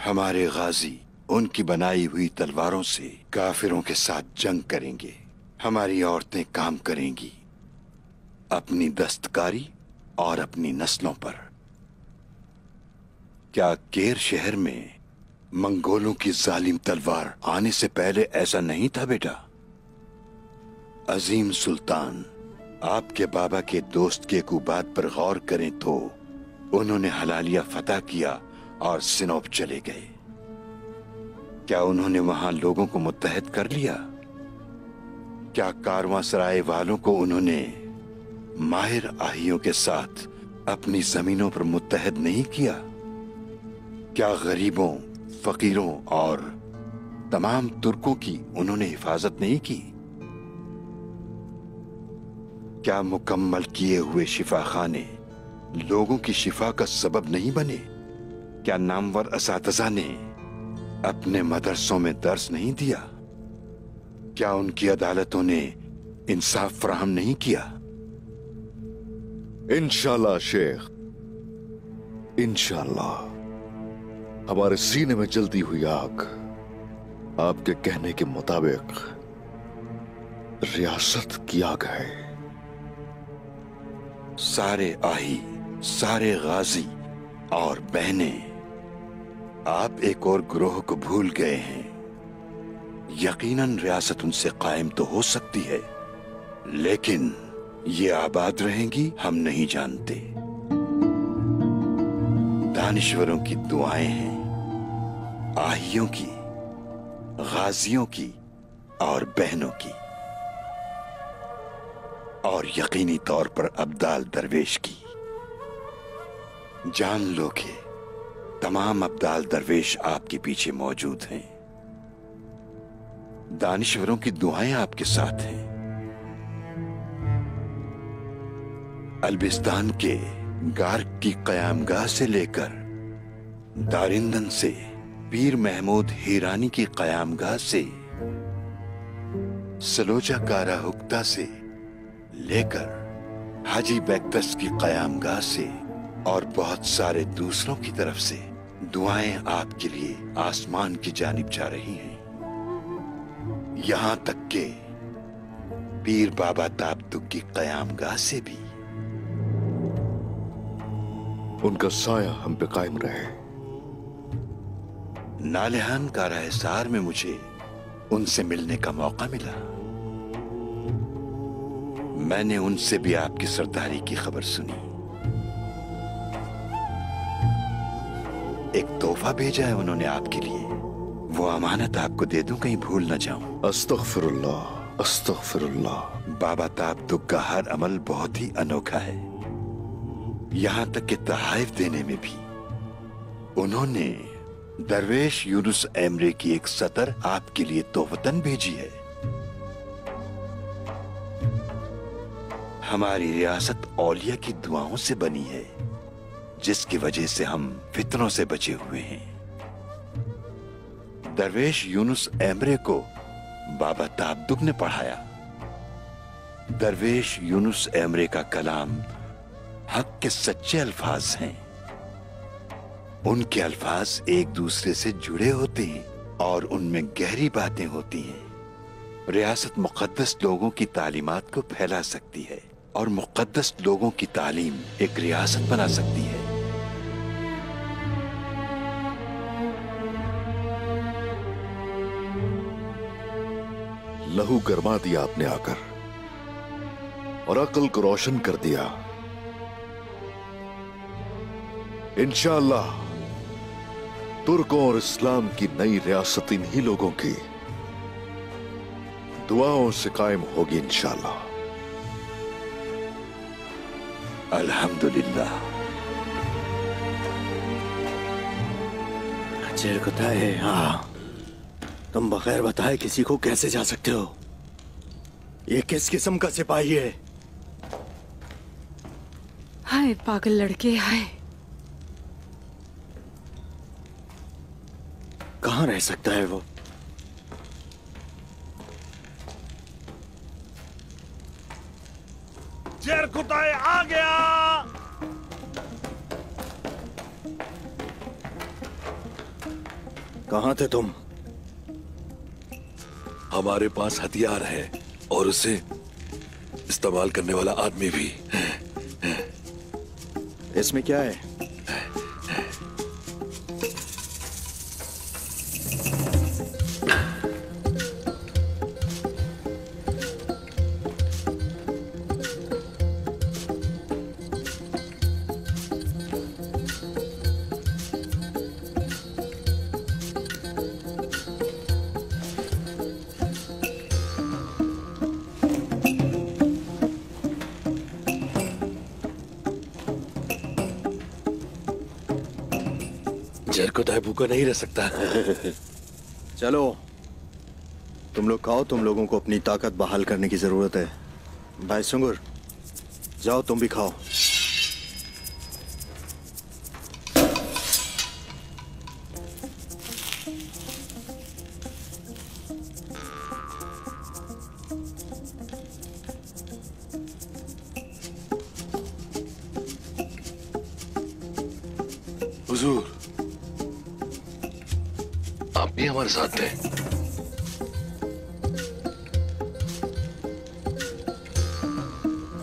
हमारे गाजी उनकी बनाई हुई तलवारों से काफिरों के साथ जंग करेंगे। हमारी औरतें काम करेंगी अपनी दस्तकारी और अपनी नस्लों पर। क्या केर शहर में मंगोलों की जालिम तलवार आने से पहले ऐसा नहीं था बेटा? अजीम सुल्तान आपके बाबा के दोस्त के कुबात पर गौर करें तो उन्होंने हलालिया फतह किया और सिनोप चले गए। क्या उन्होंने वहां लोगों को मुत्तहद कर लिया? क्या कारवां सराय वालों को उन्होंने माहिर आहियों के साथ अपनी जमीनों पर मुत्तहद नहीं किया? क्या गरीबों, फकीरों और तमाम तुर्कों की उन्होंने हिफाजत नहीं की? क्या मुकम्मल किए हुए शिफाखाने लोगों की शिफा का सबब नहीं बने? क्या नामवर असातिज़ा ने अपने मदरसों में दर्स नहीं दिया? क्या उनकी अदालतों ने इंसाफ फराहम नहीं किया? इंशाल्लाह शेख, इंशाल्लाह हमारे सीने में जलती हुई आग आपके कहने के मुताबिक रियासत की आग है। सारे आही, सारे गाजी और बहनें, आप एक और ग्रोह को भूल गए हैं। यकीनन रियासत उनसे कायम तो हो सकती है, लेकिन ये आबाद रहेंगी हम नहीं जानते। दानिश्वरों की दुआएं हैं, आहियों की, गाजियों की और बहनों की, और यकीनी तौर पर अब्दाल दरवेश की। जान लो कि तमाम अब्दाल दरवेश आपके पीछे मौजूद हैं। दानिश्वरों की दुआएं आपके साथ हैं। अल्बिस्तान के गार्क की कयामगाह से लेकर दारिंदन से पीर महमूद हीरानी की कयामगाह से सलोजा कारा हुक्ता से लेकर हाजी बैक्तस की कयामगाह से और बहुत सारे दूसरों की तरफ से दुआएं आपके लिए आसमान की जानिब जा रही हैं। यहां तक के पीर बाबा ताबतुक की कयामगाह से भी। उनका साया हम पे कायम रहे। नालेहान का रहसार में मुझे उनसे मिलने का मौका मिला। मैंने उनसे भी आपकी सरदारी की खबर सुनी। एक तोहफा भेजा है उन्होंने आपके लिए, वो अमानत आपको दे दूं, कहीं भूल ना जाऊं। अस्तगफिरुल्लाह, अस्तगफिरुल्लाह। बाबा ताबतुक का हर अमल बहुत ही अनोखा है। यहां तक कि तहाइफ देने में भी उन्होंने दरवेश यूनुस एमरे की एक सतर आपके लिए तोहफतन भेजी है। हमारी रियासत औलिया की दुआओं से बनी है, जिसकी वजह से हम फितनों से बचे हुए हैं। दरवेश यूनुस एमरे को बाबा ताबतुक ने पढ़ाया। दरवेश यूनुस एमरे का कलाम हक के सच्चे अल्फाज हैं। उनके अल्फाज एक दूसरे से जुड़े होते हैं और उनमें गहरी बातें होती हैं। रियासत मुकद्दस लोगों की तालीमात को फैला सकती है और मुकद्दस लोगों की तालीम एक रियासत बना सकती है। लहू गर्मा दिया आपने आकर और अकल को रोशन कर दिया। इंशाअल्लाह तुर्कों और इस्लाम की नई रियासत इन्हीं लोगों की दुआओं से कायम होगी इंशाअल्लाह। अल्हम्दुलिल्लाह। अचेर कथा है। हाँ, तुम बगैर बताए किसी को कैसे जा सकते हो? ये किस किस्म का सिपाही है? हाय पागल लड़के, हाय। कहाँ रह सकता है वो? जेरकुताए आ गया। कहाँ थे तुम? हमारे पास हथियार है और उसे इस्तेमाल करने वाला आदमी भी। इसमें क्या है? जर को दाय भूखा नहीं रह सकता। चलो तुम लोग खाओ, तुम लोगों को अपनी ताकत बहाल करने की जरूरत है। भाई सुंगुर जाओ तुम भी खाओ। साथ है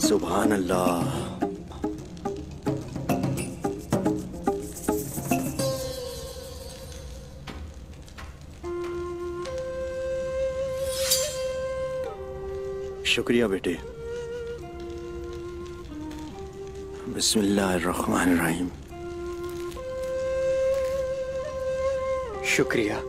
सुभान अल्लाह। शुक्रिया बेटे। बिस्मिल्लाहिर्रहमानिर्रहीम। शुक्रिया।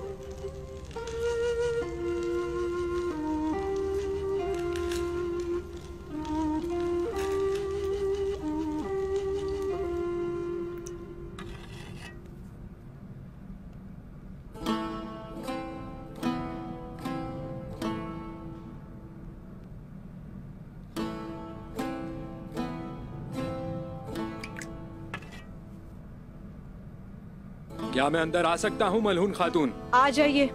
क्या मैं अंदर आ सकता हूँ मलहून खातून? आ जाइए।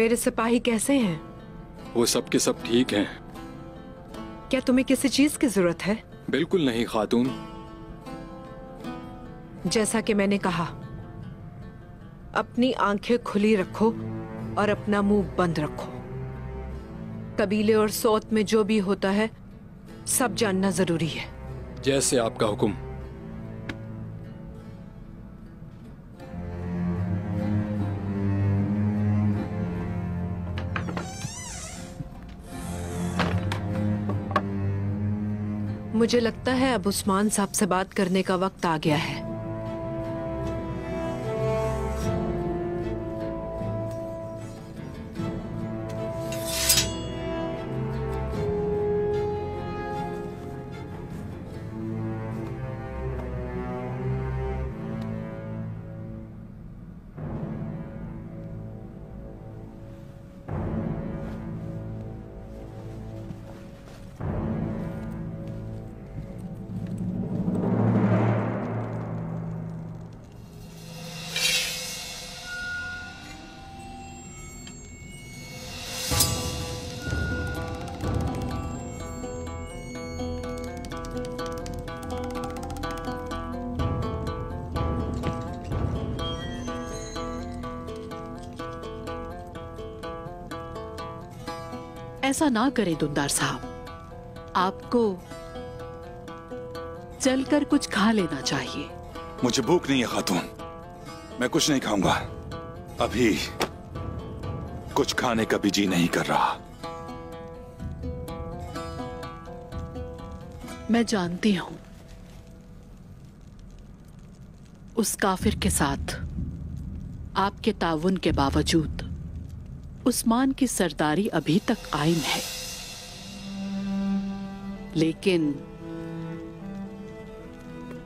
मेरे सिपाही कैसे हैं? वो सब के सब ठीक हैं। क्या तुम्हें किसी चीज की जरूरत है? बिल्कुल नहीं खातून। जैसा कि मैंने कहा, अपनी आंखें खुली रखो और अपना मुंह बंद रखो। कबीले और सौत में जो भी होता है सब जानना जरूरी है। जैसे आपका हुक्म। मुझे लगता है अब उस्मान साहब से बात करने का वक्त आ गया है। ऐसा ना करें दुंदार साहब, आपको चलकर कुछ खा लेना चाहिए। मुझे भूख नहीं है खातून, मैं कुछ नहीं खाऊंगा। अभी कुछ खाने का भी जी नहीं कर रहा। मैं जानती हूं उस काफिर के साथ आपके ताउन के बावजूद उस्मान की सरदारी अभी तक कायम है, लेकिन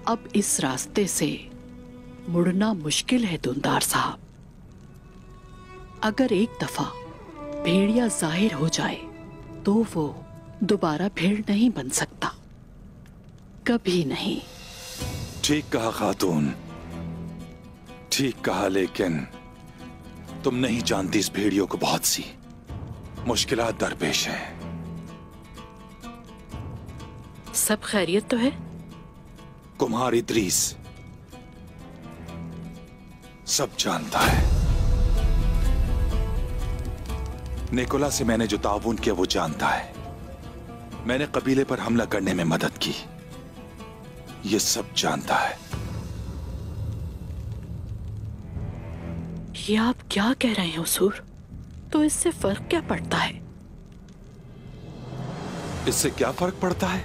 अब इस रास्ते से मुड़ना मुश्किल है दुंदार साहब। अगर एक दफा भेड़िया जाहिर हो जाए तो वो दोबारा भेड़ नहीं बन सकता, कभी नहीं। ठीक कहा खातून, ठीक कहा, लेकिन तुम नहीं जानती इस भेड़ियों को बहुत सी मुश्किलात दरपेश हैं। सब खैरियत तो है? कुम्हार इद्रीस सब जानता है। निकोला से मैंने जो ताबून किया वो जानता है। मैंने कबीले पर हमला करने में मदद की, ये सब जानता है। ये आप क्या कह रहे हैं हुजूर? तो इससे फर्क क्या पड़ता है? इससे क्या फर्क पड़ता है?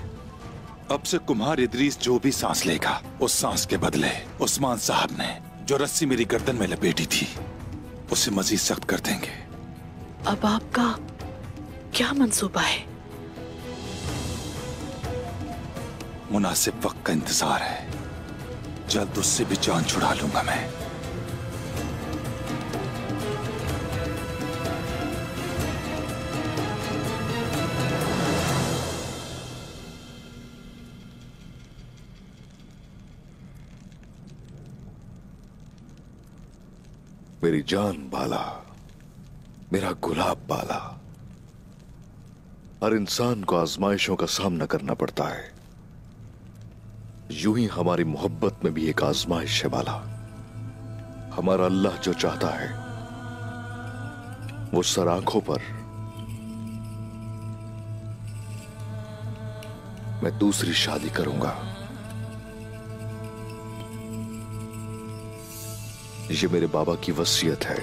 अब से कुम्हार इद्रीस जो भी सांस लेगा, उस सांस के बदले उस्मान साहब ने जो रस्सी मेरी गर्दन में लपेटी थी उसे मजीद सख्त कर देंगे। अब आपका क्या मंसूबा है? मुनासिब वक्त का इंतजार है, जल्द उससे भी जान छुड़ा लूंगा मैं। मेरी जान बाला, मेरा गुलाब बाला, हर इंसान को आजमाइशों का सामना करना पड़ता है। यूं ही हमारी मोहब्बत में भी एक आजमाइश है बाला। हमारा अल्लाह जो चाहता है वो सर आंखों पर, मैं दूसरी शादी करूंगा, ये मेरे बाबा की वसीयत है।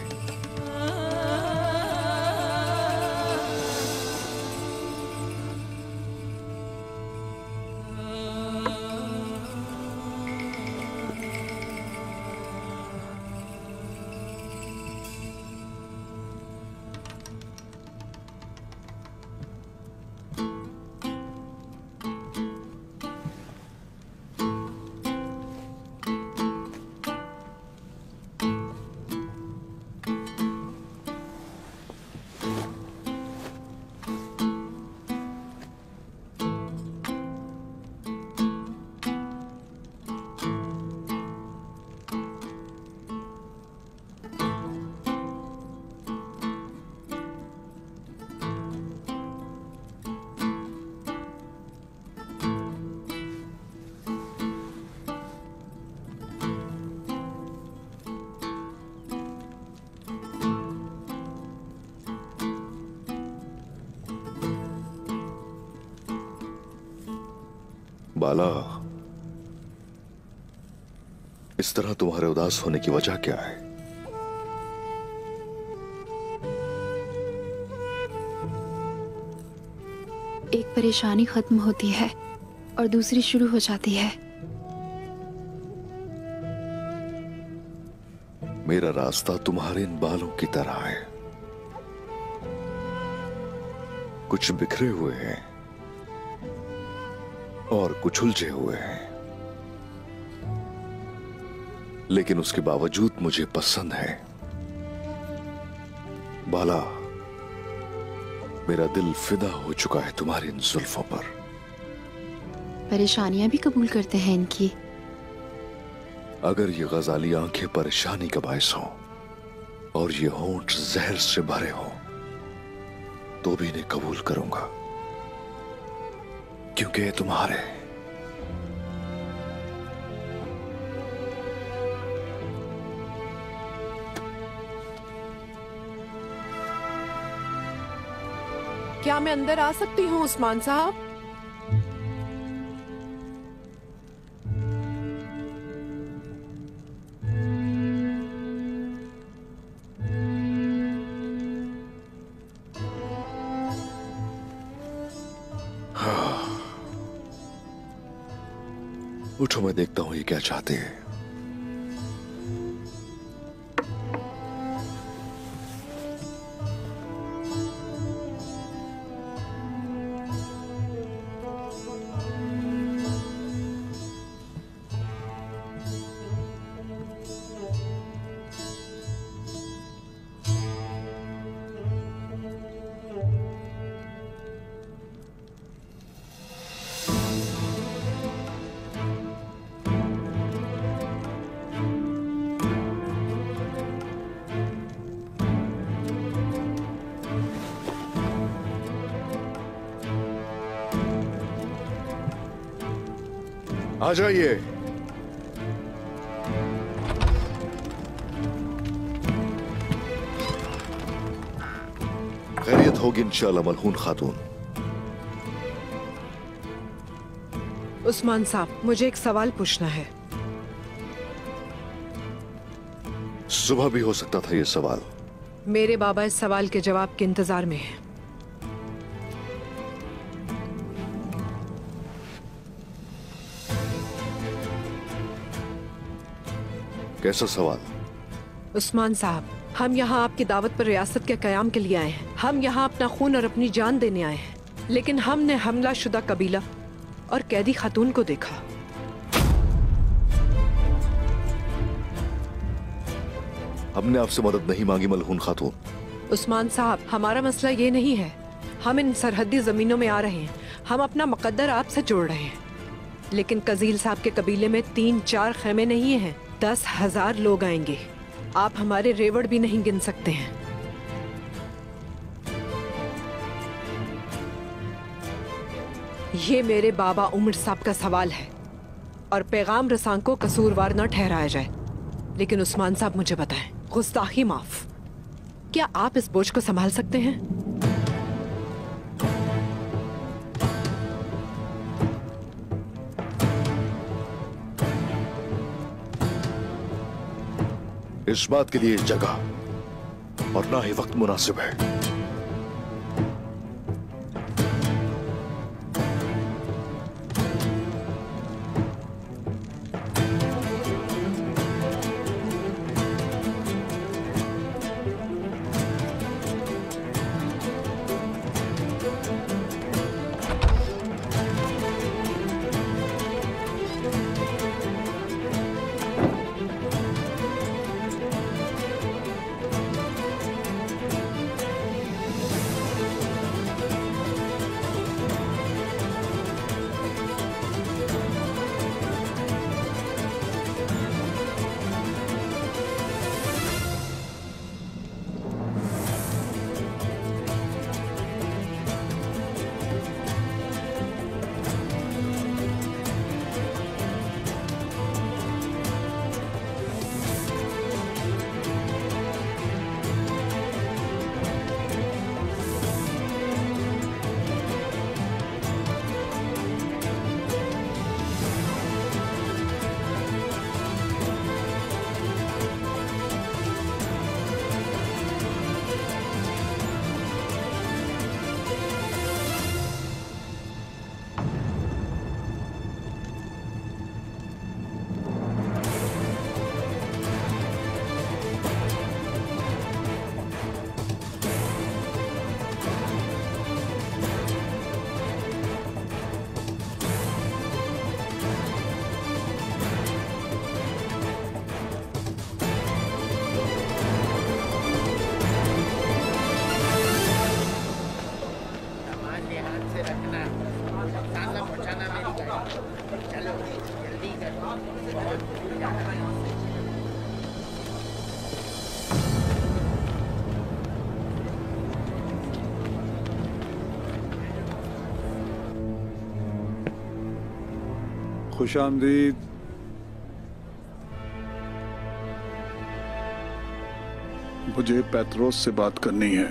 बाला, इस तरह तुम्हारे उदास होने की वजह क्या है? एक परेशानी खत्म होती है और दूसरी शुरू हो जाती है। मेरा रास्ता तुम्हारे इन बालों की तरह है, कुछ बिखरे हुए हैं और कुछ उलझे हुए हैं, लेकिन उसके बावजूद मुझे पसंद है बाला। मेरा दिल फिदा हो चुका है तुम्हारी इन जुल्फों पर। परेशानियां भी कबूल करते हैं इनकी। अगर ये गजाली आंखें परेशानी का बायस हो और ये होंठ जहर से भरे हो तो भी इन्हें कबूल करूंगा, क्योंकि ये तुम्हारे। क्या मैं अंदर आ सकती हूँ उस्मान साहब? उठो, मैं देखता हूं ये क्या चाहते हैं। आ जाइए। खैरियत होगी इंशाल्लाह मलहून खातून। उस्मान साहब, मुझे एक सवाल पूछना है। सुबह भी हो सकता था ये सवाल। मेरे बाबा इस सवाल के जवाब के इंतजार में हैं। कैसा सवाल? उस्मान साहब, हम यहाँ आपकी दावत पर रियासत के कयाम के लिए आए हैं। हम यहाँ अपना खून और अपनी जान देने आए हैं, लेकिन हमने हमला शुदा कबीला और कैदी खातून को देखा। हमने आपसे मदद नहीं मांगी मलहून खातून। उस्मान साहब, हमारा मसला ये नहीं है। हम इन सरहदी जमीनों में आ रहे हैं, हम अपना मुकद्दर आपसे जोड़ रहे हैं, लेकिन कजील साहब के कबीले में तीन चार खेमे नहीं हैं, दस हजार लोग आएंगे। आप हमारे रेवड़ भी नहीं गिन सकते हैं। ये मेरे बाबा उमर साहब का सवाल है और पैगाम रसां को कसूरवार न ठहराया जाए, लेकिन उस्मान साहब मुझे बताएं, गुस्ताखी माफ, क्या आप इस बोझ को संभाल सकते हैं? इस बात के लिए जगह और ना ही वक्त मुनासिब है। खुश आमदीद। मुझे पैत्रोस से बात करनी है।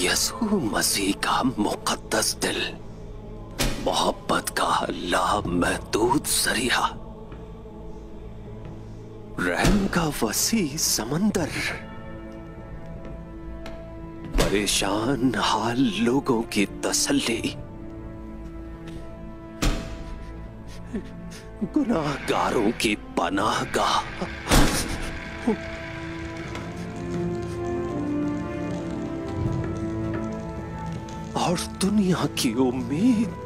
यसू मसीह का मुकद्दस दिल, मोहब्बत का लामहदूद जरिया, रहम का वसी समंदर, परेशान हाल लोगों की तसल्ली, गुनाहगारों की पनाहगाह। और दुनिया की उम्मीद,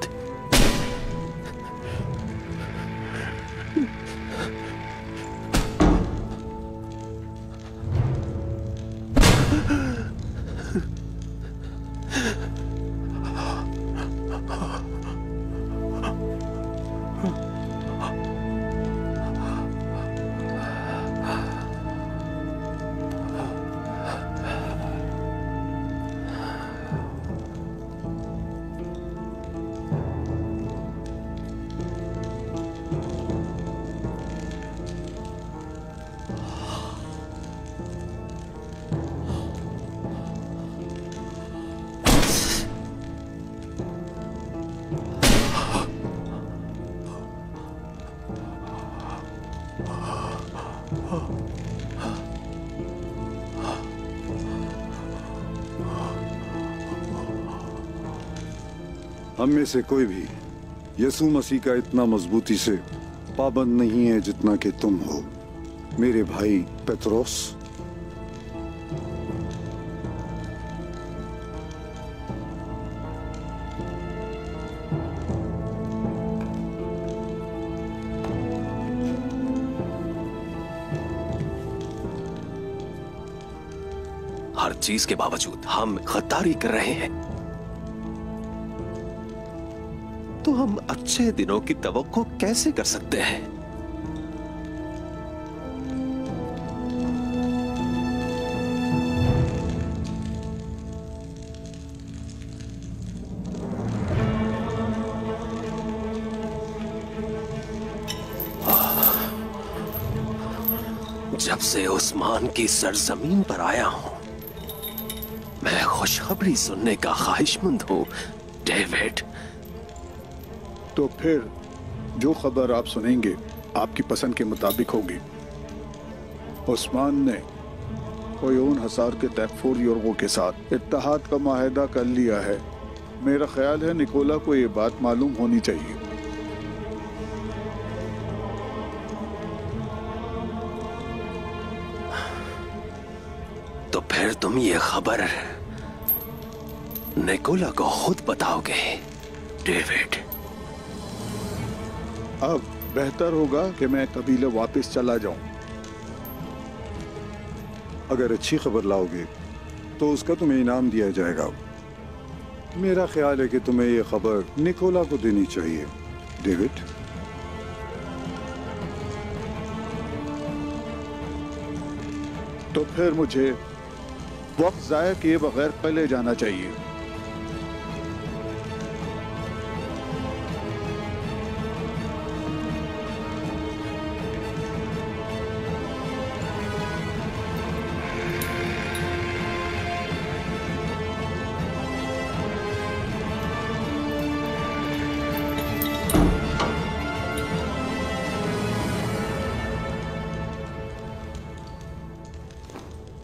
हम में से कोई भी यसु मसीह का इतना मजबूती से पाबंद नहीं है जितना कि तुम हो मेरे भाई पेत्रोस। हर चीज के बावजूद हम गद्दारी कर रहे हैं, तो हम अच्छे दिनों की तवक्को कैसे कर सकते हैं? जब से उस्मान की सरजमीन पर आया हूं, मैं खुशखबरी सुनने का ख्वाहिशमंद हूं, डेविड। तो फिर जो खबर आप सुनेंगे आपकी पसंद के मुताबिक होगी। उस्मान ने ओयोन हसार के तैफूर योरगो के साथ इत्तेहाद का माहिदा कर लिया है। मेरा ख्याल है निकोला को ये बात मालूम होनी चाहिए। तो फिर तुम ये खबर निकोला को खुद बताओगे, डेविड। अब बेहतर होगा कि मैं कबीले वापस चला जाऊं। अगर अच्छी खबर लाओगे तो उसका तुम्हें इनाम दिया जाएगा। मेरा ख्याल है कि तुम्हें यह खबर निकोला को देनी चाहिए, डेविड। तो फिर मुझे वक्त जाया किए बगैर पहले जाना चाहिए।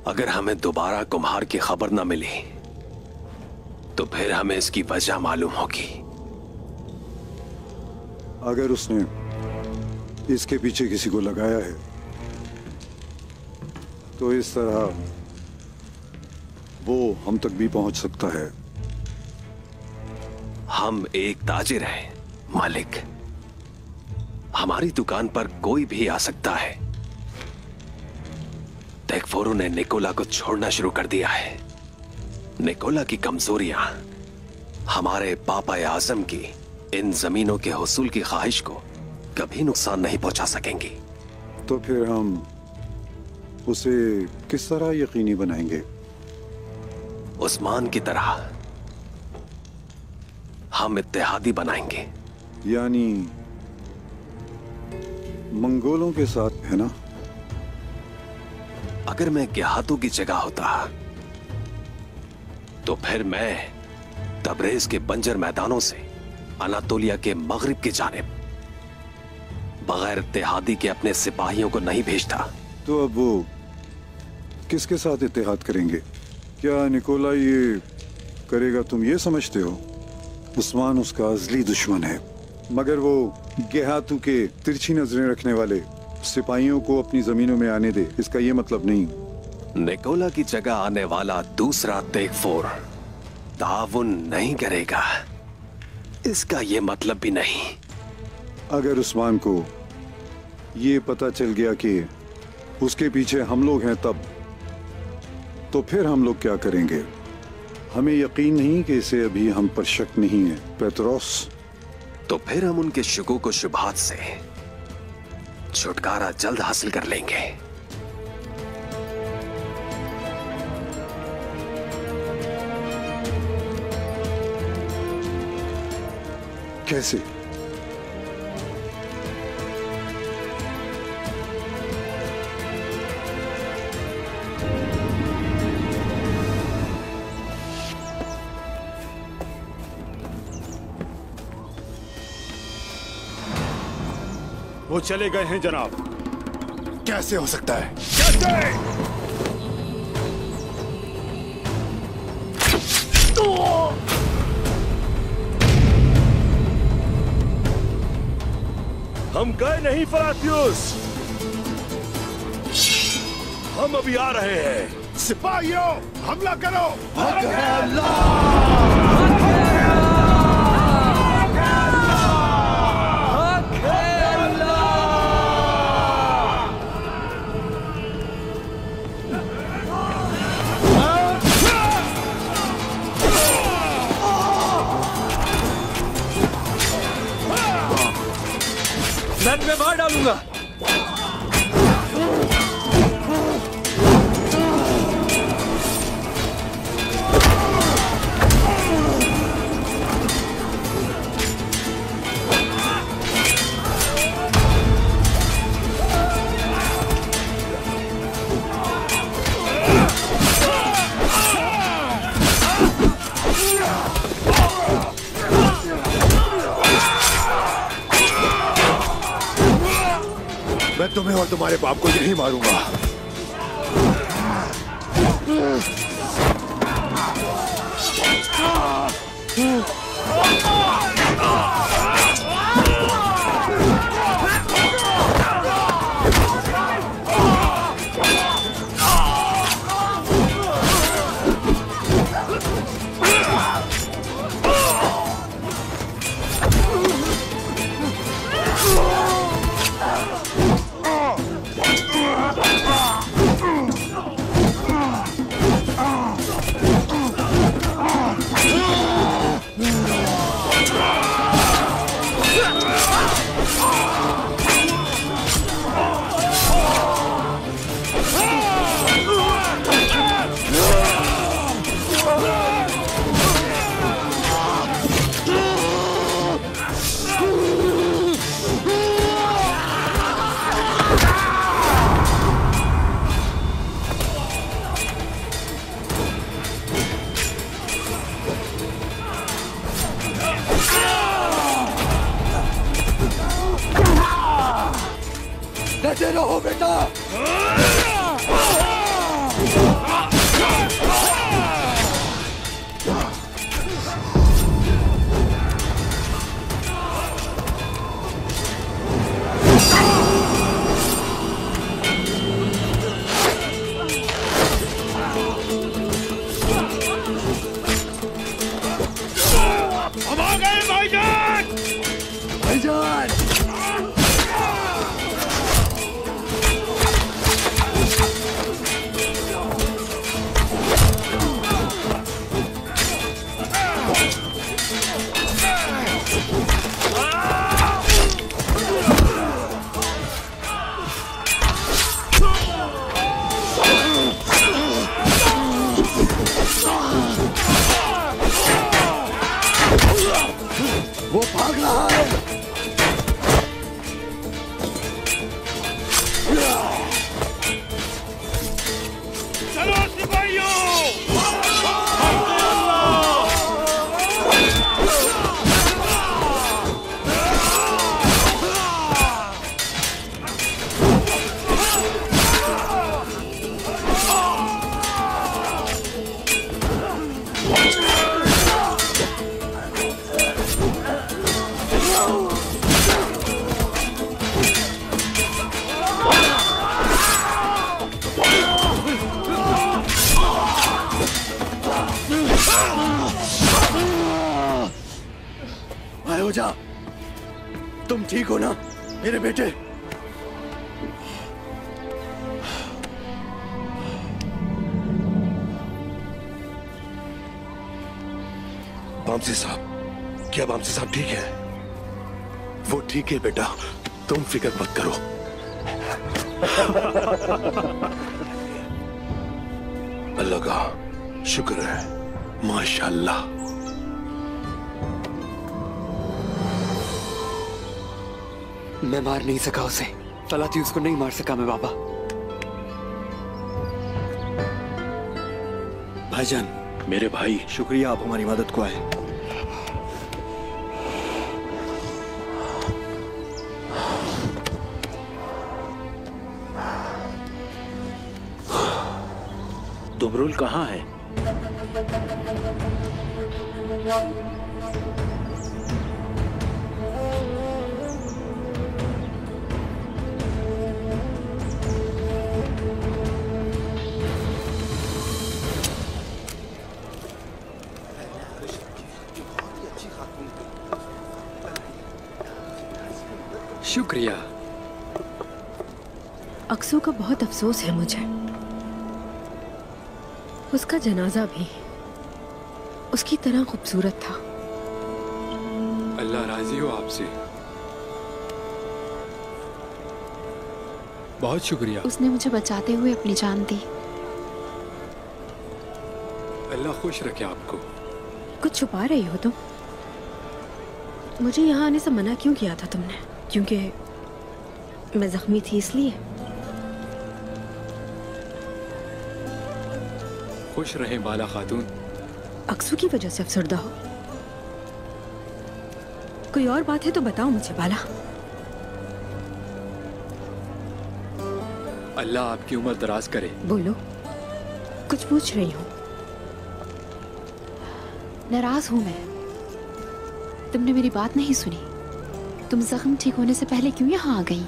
अगर हमें दोबारा कुम्हार की खबर न मिली तो फिर हमें इसकी वजह मालूम होगी। अगर उसने इसके पीछे किसी को लगाया है तो इस तरह वो हम तक भी पहुंच सकता है। हम एक ताजिर हैं, मालिक। हमारी दुकान पर कोई भी आ सकता है। तैकफोरू ने निकोला को छोड़ना शुरू कर दिया है। निकोला की कमजोरियां हमारे पापा आजम की इन जमीनों के हुसूल की ख्वाहिश को कभी नुकसान नहीं पहुंचा सकेंगी। तो फिर हम उसे किस तरह यकीनी बनाएंगे? उस्मान की तरह हम इत्तेहादी बनाएंगे, यानी मंगोलों के साथ, है ना? अगर मैं गिहातों की जगह होता तो फिर मैं तबरेज के बंजर मैदानों से अनातोलिया के मगरिब की जानिब बगैर इत्तेहादी के अपने सिपाहियों को नहीं भेजता। तो अब वो किसके साथ इत्तेहाद करेंगे? क्या निकोला ये करेगा, तुम ये समझते हो? उस्मान उसका असली दुश्मन है, मगर वो गिहातों के तिरछी नजरें रखने वाले सिपाहियों को अपनी जमीनों में आने दे, इसका ये मतलब नहीं। निकोला की जगह आने वाला दूसरा तैकफोर ताउन नहीं करेगा, इसका ये मतलब भी नहीं। अगर उस्मान को ये पता चल गया कि उसके पीछे हम लोग हैं, तब तो फिर हम लोग क्या करेंगे? हमें यकीन नहीं कि इसे अभी हम पर शक नहीं है, पेत्रोस। तो फिर हम उनके शकों को शुभात से छुटकारा जल्द हासिल कर लेंगे। कैसे? वो चले गए हैं जनाब। कैसे हो सकता है? कैसे? तो... हम गए नहीं फरात्यूस, हम अभी आ रहे हैं। सिपाहियों हमला करो। हमला मैं मार डालूंगा। मैं तुम्हें और तुम्हारे बाप को यही मारूंगा। रहो बेटा, हम आ गए भाईजान। भाईजान वो भाग रहा है। चलो सिपाहियों, तुम ठीक हो ना मेरे बेटे? बामसी साहब, क्या बामसी साहब ठीक है? वो ठीक है बेटा, तुम फिक्र मत करो। अल्लाह का शुक्र है, माशाल्लाह। मैं मार नहीं सका उसे, फलात्यूस को नहीं मार सका मैं बाबा। भाईजान, मेरे भाई, शुक्रिया आप हमारी मदद को आए। तुबरुल कहाँ है? शुक्रिया। अक्सू का बहुत अफसोस है मुझे, उसका जनाजा भी उसकी तरह खूबसूरत था। अल्लाह राजी हो आपसे। बहुत शुक्रिया, उसने मुझे बचाते हुए अपनी जान दी। अल्लाह खुश रखे आपको। कुछ छुपा रही हो तुम? मुझे यहाँ आने से मना क्यों किया था तुमने? क्योंकि मैं जख्मी थी इसलिए। खुश रहे बाला खातून। अक्सू की वजह से अफसरदा हो? कोई और बात है तो बताओ मुझे बाला। अल्लाह आपकी उम्र दराज करे। बोलो, कुछ पूछ रही हूँ। नाराज हूँ मैं, तुमने मेरी बात नहीं सुनी। तुम जख्म ठीक होने से पहले क्यों यहाँ आ गई?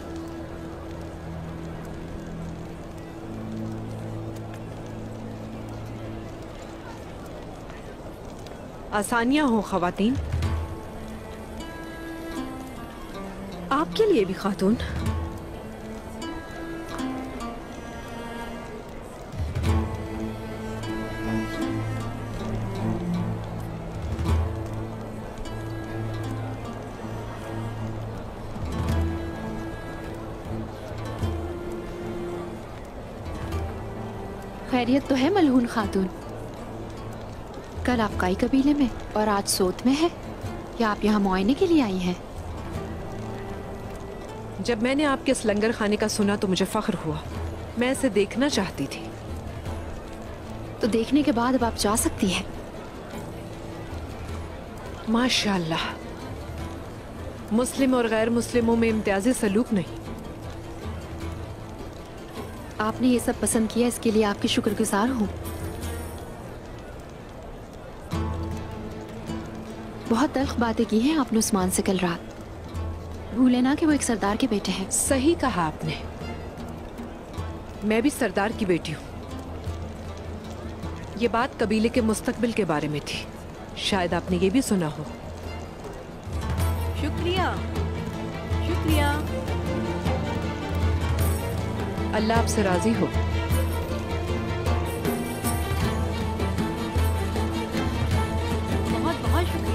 आसानियां हो ख्वातीन, आपके लिए भी खातून। खैरियत तो है मलहून खातून? कल आप काई कबीले में और आज सोत में है, या आप यहाँ मुआयने के लिए आई हैं? जब मैंने आपके इस लंगर खाने का सुना तो मुझे फख्र हुआ, मैं इसे देखना चाहती थी। तो देखने के बाद अब आप जा सकती हैं। माशाल्लाह, मुस्लिम और गैर मुस्लिमों में इम्तियाजी सलूक नहीं। आपने ये सब पसंद किया, इसके लिए आपकी शुक्रगुजार हूँ। बहुत तल्ख बातें की हैं आपने उस्मान से कल रात। भूले ना कि वो एक सरदार के बेटे हैं। सही कहा आपने, मैं भी सरदार की बेटी हूँ। ये बात कबीले के मुस्तकबिल के बारे में थी, शायद आपने ये भी सुना हो। शुक्रिया, शुक्रिया। अल्लाह आपसे राजी हो। बहुत बहुत शुक्रिया।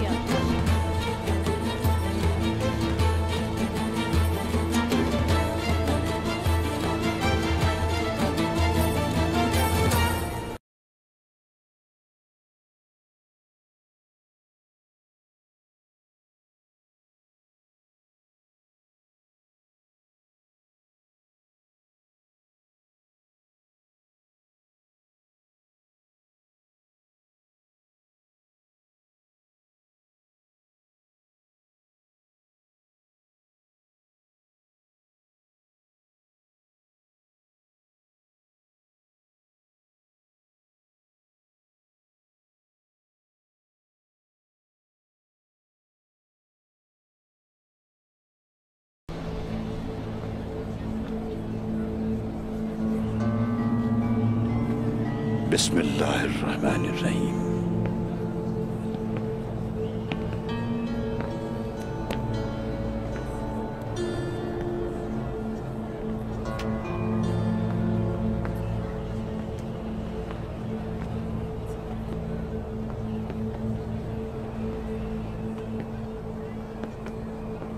बिस्मिल्लाहिर्रहमानिर्रहीम।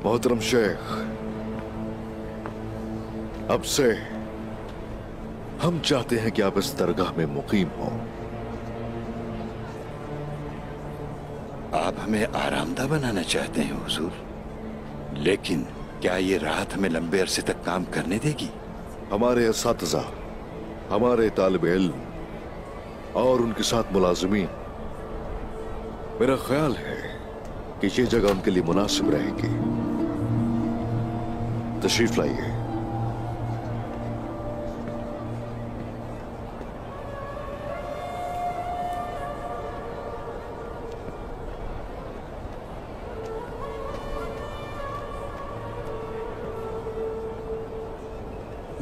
मोहतरम शेख, अब से हम चाहते हैं कि आप इस दरगाह में मुकीम हो। आप हमें आरामदा बनाना चाहते हैं हुजूर, लेकिन क्या ये राहत हमें लंबे अरसे तक काम करने देगी? हमारे इस्तातिज़ा, हमारे तालिब इल्म और उनके साथ मुलाजमीन, मेरा ख्याल है कि ये जगह उनके लिए मुनासिब रहेगी। तशरीफ लाइए।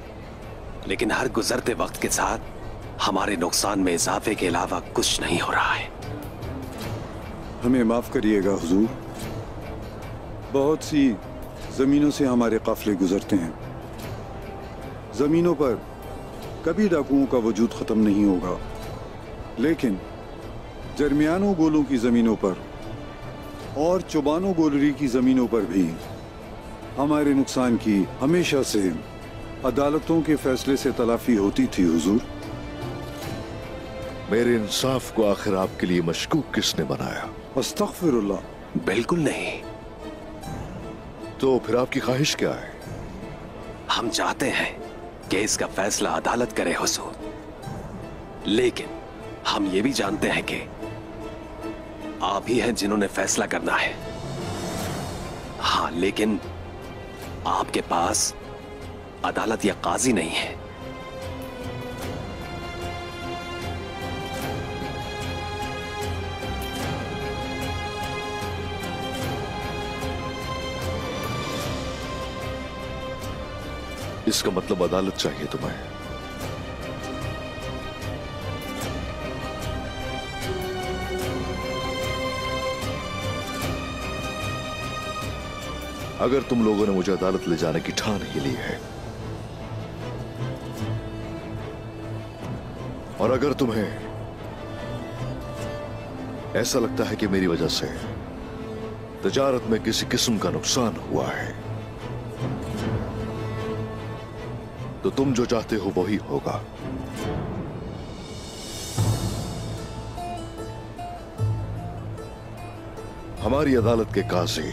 लेकिन हर गुजरते वक्त के साथ हमारे नुकसान में इजाफे के अलावा कुछ नहीं हो रहा है। हमें माफ करिएगा हुजूर, बहुत सी जमीनों से हमारे काफले गुजरते हैं। ज़मीनों पर कभी डाकुओं का वजूद ख़त्म नहीं होगा, लेकिन दरमियानों गोलों की ज़मीनों पर और चौबानों गोलरी की ज़मीनों पर भी हमारे नुकसान की हमेशा से अदालतों के फैसले से तलाफी होती थी। हुजूर, मेरे इंसाफ को आखिर आपके लिए मशकूक किसने बनाया? अस्तग़फ़िरुल्लाह, बिल्कुल नहीं। तो फिर आपकी ख्वाहिश क्या है? हम चाहते हैं कि इसका फैसला अदालत करे हुजूर, लेकिन हम ये भी जानते हैं कि आप ही हैं जिन्होंने फैसला करना है। हाँ, लेकिन आपके पास अदालत या काजी नहीं है। इसका मतलब अदालत चाहिए तुम्हें? अगर तुम लोगों ने मुझे अदालत ले जाने की ठान ही ली है, और अगर तुम्हें ऐसा लगता है कि मेरी वजह से तजारत में किसी किस्म का नुकसान हुआ है, तो तुम जो चाहते हो वही होगा। हमारी अदालत के काजी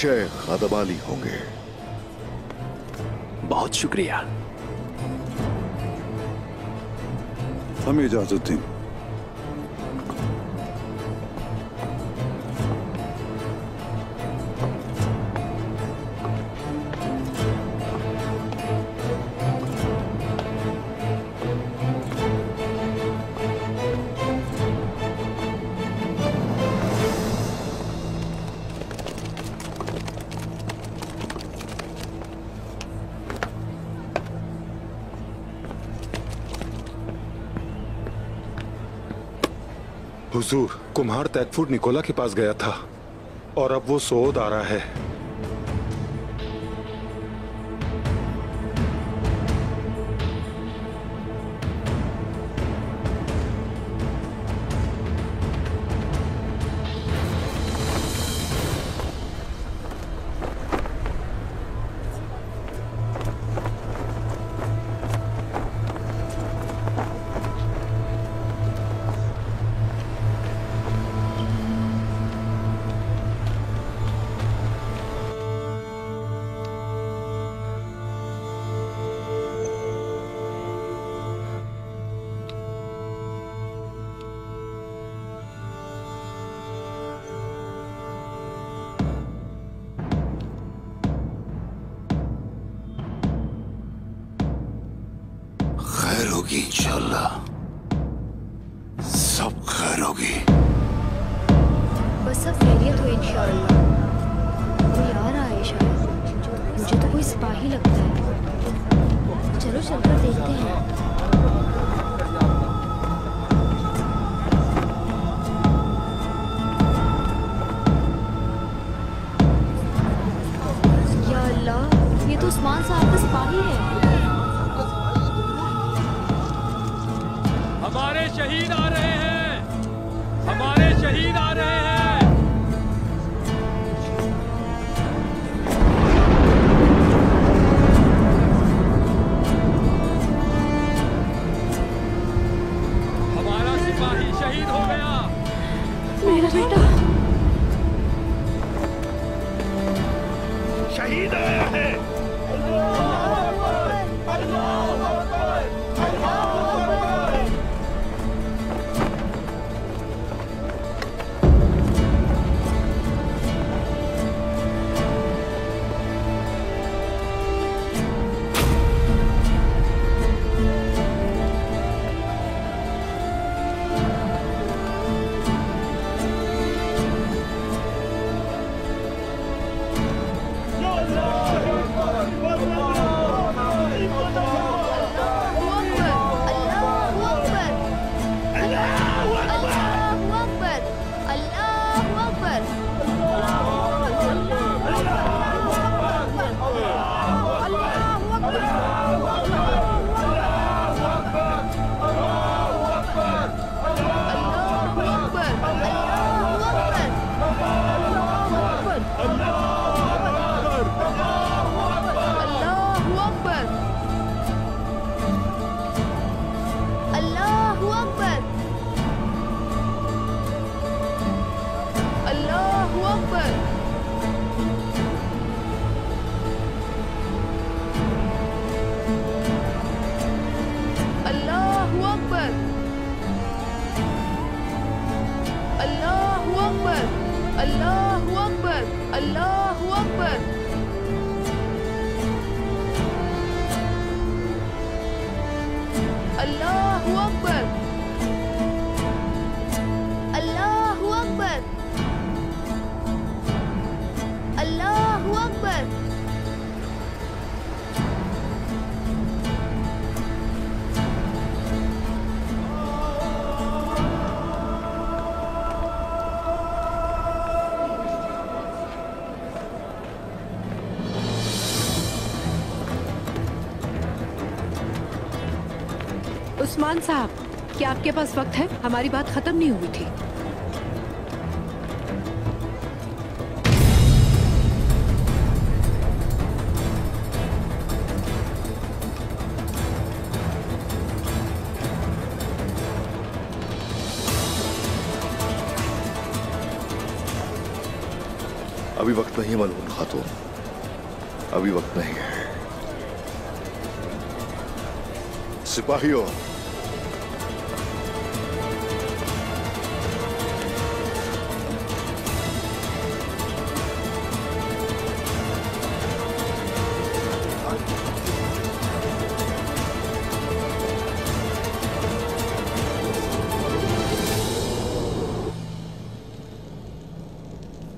शेख अदब अली होंगे। बहुत शुक्रिया, हमें इजाजत दें। हुजूर, कुम्हार तैकफुट निकोला के पास गया था और अब वो सऊद आ रहा है। चौक पर। अल्लाहु अकबर, अल्लाहु अकबर। अल्लाहु अकबर, अल्लाहु अकबर। अल्लाहु अकबर। उस्मान साहब, क्या आपके पास वक्त है? हमारी बात खत्म नहीं हुई थी। अभी वक्त नहीं है मलून खातून, अभी वक्त नहीं है। सिपाहियों,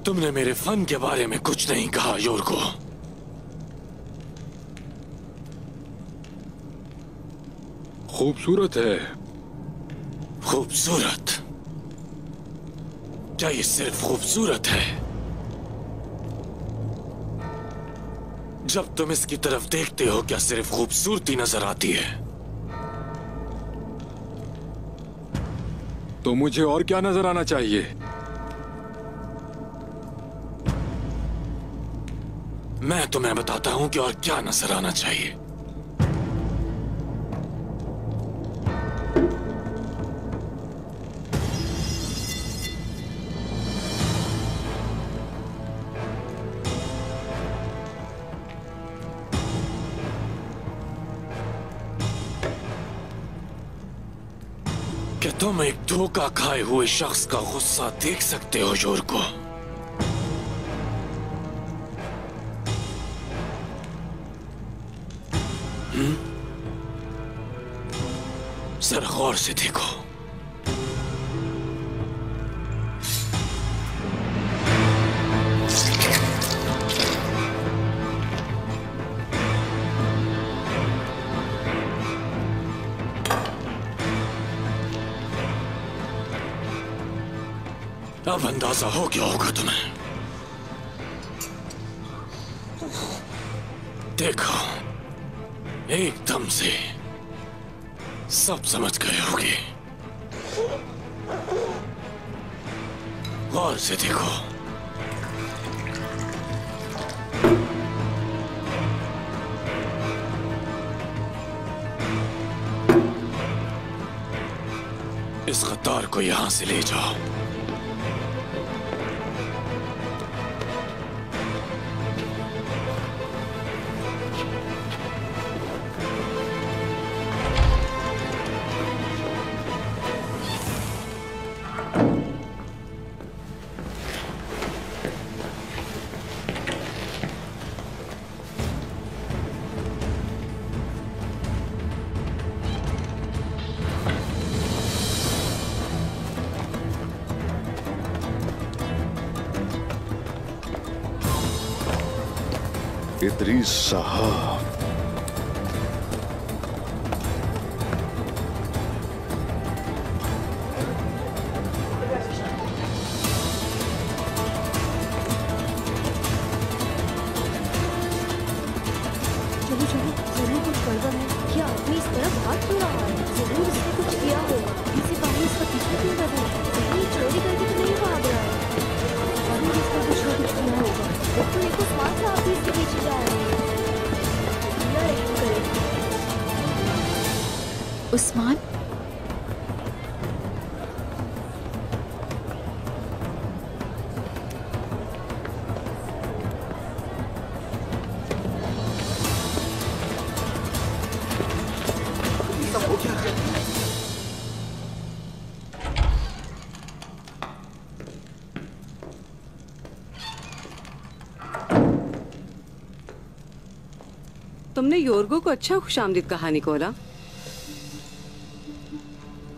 तुमने मेरे फन के बारे में कुछ नहीं कहा योरको। खूबसूरत है। खूबसूरत? क्या ये सिर्फ खूबसूरत है? जब तुम इसकी तरफ देखते हो क्या सिर्फ खूबसूरती नजर आती है? तो मुझे और क्या नजर आना चाहिए? मैं तुम्हें बताता हूं कि और क्या नजर आना चाहिए। क्या तुम एक धोखा खाए हुए शख्स का गुस्सा देख सकते हो योरको? जरा गौर से देखो। अब अंदाजा हो गया होगा तुम्हें। देखो, एकदम से सब समझ गए होगे। गौर से देखो। इस गद्दार को यहां से ले जाओ। इदरीस साहब, उस्मान, तुमने योर्गो को अच्छा खुशामदीद कहा निकोला।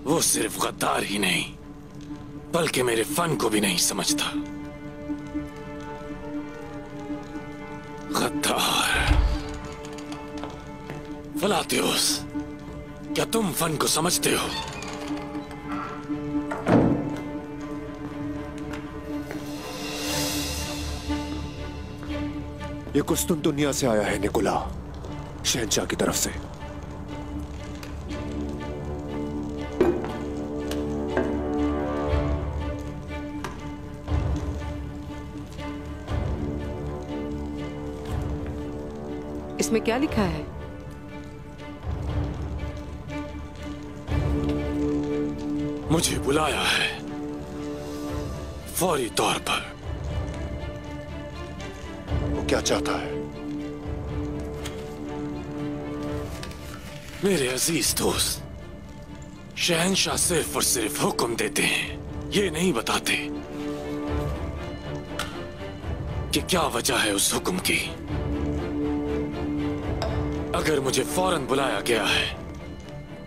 वो सिर्फ गद्दार ही नहीं बल्कि मेरे फन को भी नहीं समझता। गद्दार फलातियोस, क्या तुम फन को समझते हो? ये कुछ तुम दुनिया से आया है निकोला, शहंशाह की तरफ से। इसमें क्या लिखा है? मुझे बुलाया है फौरी तौर पर। क्या चाहता है? मेरे अजीज दोस्त, शहंशाह सिर्फ और सिर्फ हुक्म देते हैं, ये नहीं बताते कि क्या वजह है उस हुक्म की। अगर मुझे फौरन बुलाया गया है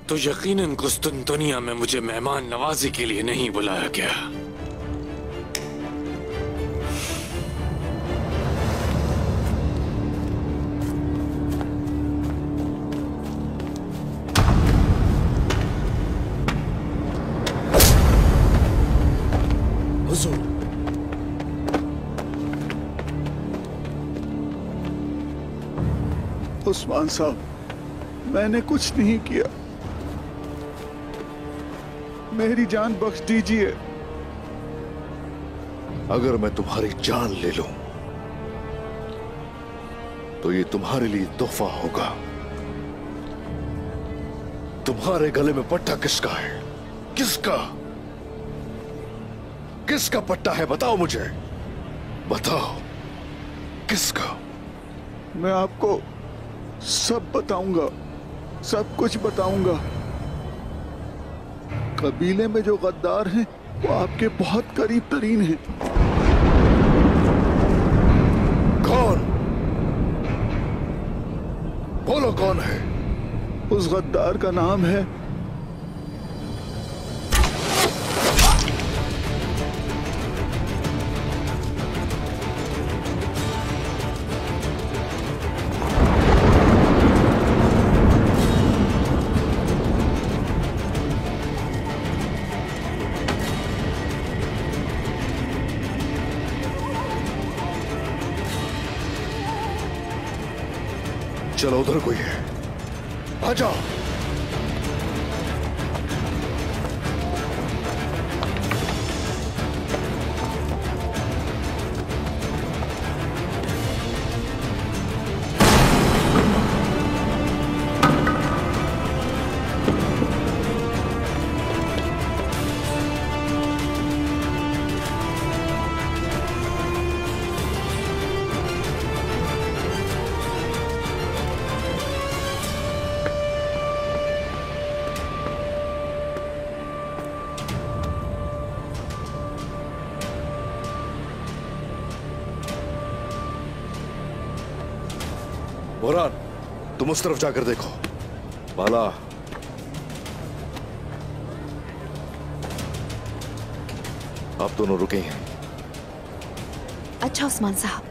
तो यकीनन कुस्तुंतुनिया में मुझे मेहमान नवाजी के लिए नहीं बुलाया गया। उस्मान साहब, मैंने कुछ नहीं किया, मेरी जान बख्श दीजिए। अगर मैं तुम्हारी जान ले लूं तो ये तुम्हारे लिए तोहफा होगा। तुम्हारे गले में पट्टा किसका है? किसका किसका पट्टा है? बताओ मुझे, बताओ किसका। मैं आपको सब बताऊंगा, सब कुछ बताऊंगा। कबीले में जो गद्दार हैं वो आपके बहुत करीब तरीन हैं। कौन? बोलो कौन है? उस गद्दार का नाम है चलो उधर कोई है, आ जाओ। तुम उस तरफ जाकर देखो। बाला, आप दोनों रुके हैं। अच्छा उस्मान साहब।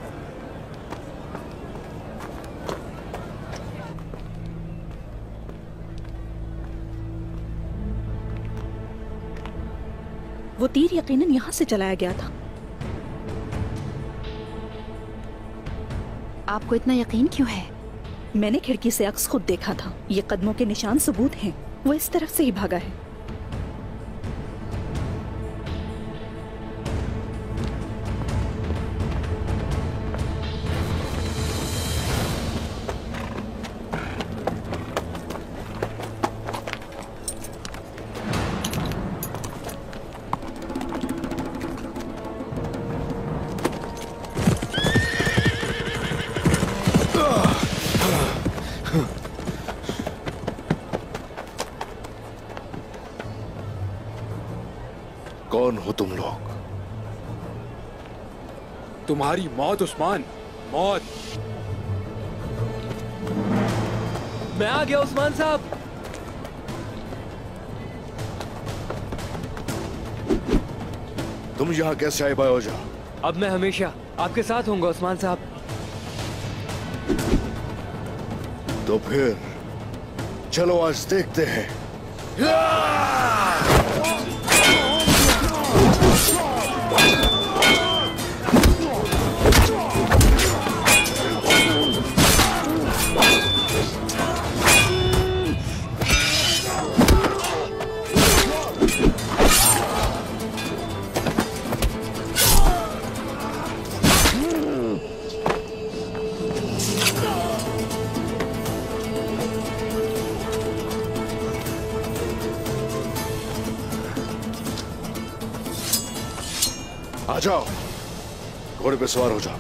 वो तीर यकीनन यहां से चलाया गया था। आपको इतना यकीन क्यों है? मैंने खिड़की से अक्स खुद देखा था। ये कदमों के निशान सबूत हैं। वो इस तरफ से ही भागा है। तुम्हारी मौत उस्मान, मौत। मैं आ गया उस्मान साहब। तुम यहाँ कैसे आए बायोजा? अब मैं हमेशा आपके साथ होऊंगा उस्मान साहब। तो फिर चलो आज देखते हैं। जाओ घोड़े पे सवार हो जाओ।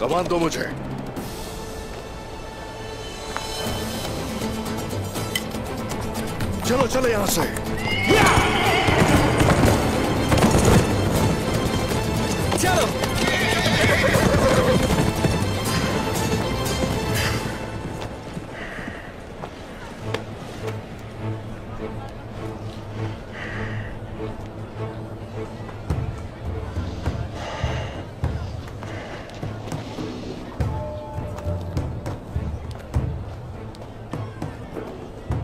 कमान दो मुझे। चलो चलो यहां से। चलो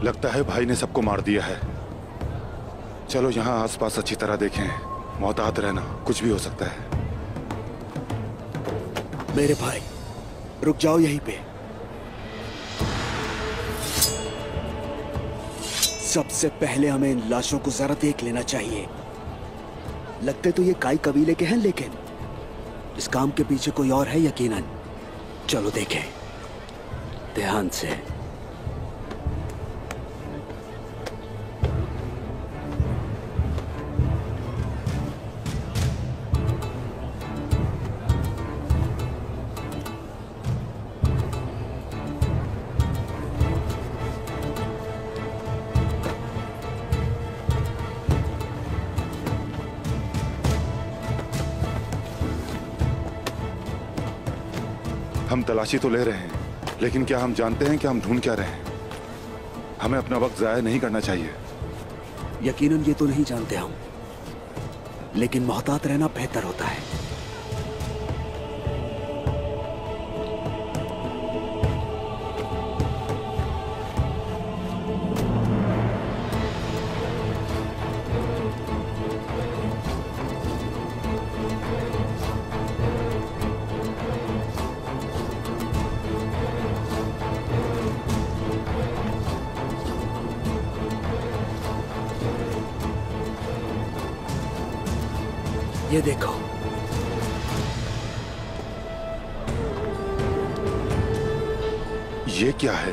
लगता है भाई ने सबको मार दिया है। चलो यहाँ आसपास अच्छी तरह देखें। मोहतात रहना, कुछ भी हो सकता है। मेरे भाई रुक जाओ यहीं पे। सबसे पहले हमें इन लाशों को जरा देख लेना चाहिए। लगते तो ये काई कबीले के हैं, लेकिन इस काम के पीछे कोई और है यकीनन। चलो देखें ध्यान से। हम तलाशी तो ले रहे हैं, लेकिन क्या हम जानते हैं कि हम ढूंढ क्या रहे हैं? हमें अपना वक्त जाया नहीं करना चाहिए। यकीनन ये तो नहीं जानते हम, लेकिन मोहतात रहना बेहतर होता है। ये देखो, ये क्या है?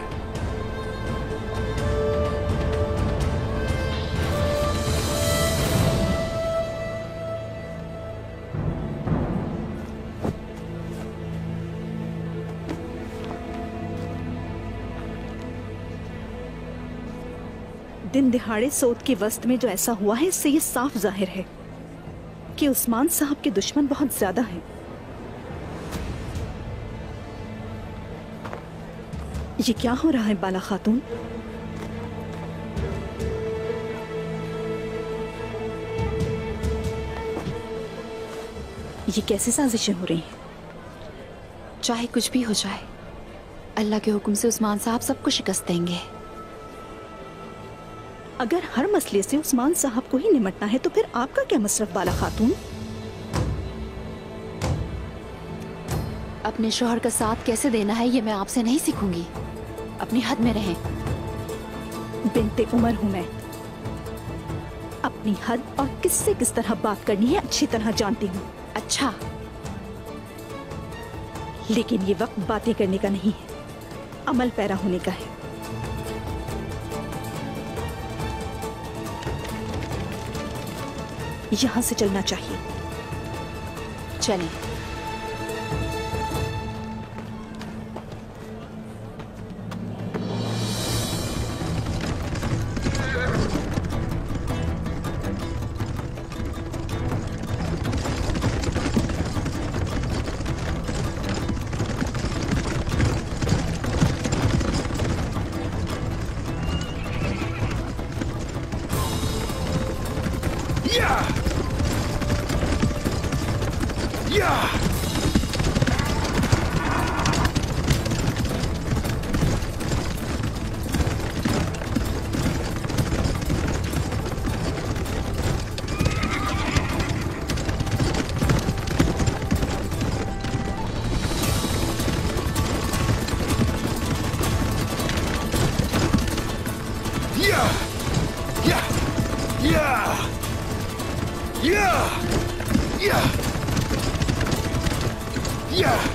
दिन दिहाड़े सोत के वस्त में जो ऐसा हुआ है, इससे ये साफ जाहिर है कि उस्मान साहब के दुश्मन बहुत ज्यादा हैं। ये क्या हो रहा है बाला खातून? ये कैसी साजिशें हो रही हैं? चाहे कुछ भी हो जाए, अल्लाह के हुक्म से उस्मान साहब सबको शिकस्त देंगे। अगर हर मसले से उस्मान साहब को ही निमटना है तो फिर आपका क्या मसरफ बाला खातून? अपने शोहर का साथ कैसे देना है ये मैं आपसे नहीं सीखूंगी। अपनी हद में रहें। बिनते उमर हूं मैं। अपनी हद और किससे किस तरह बात करनी है अच्छी तरह जानती हूँ। अच्छा, लेकिन ये वक्त बातें करने का नहीं है, अमल पैरा होने का है। यहाँ से चलना चाहिए। चलें। Yeah! Yeah! Yeah!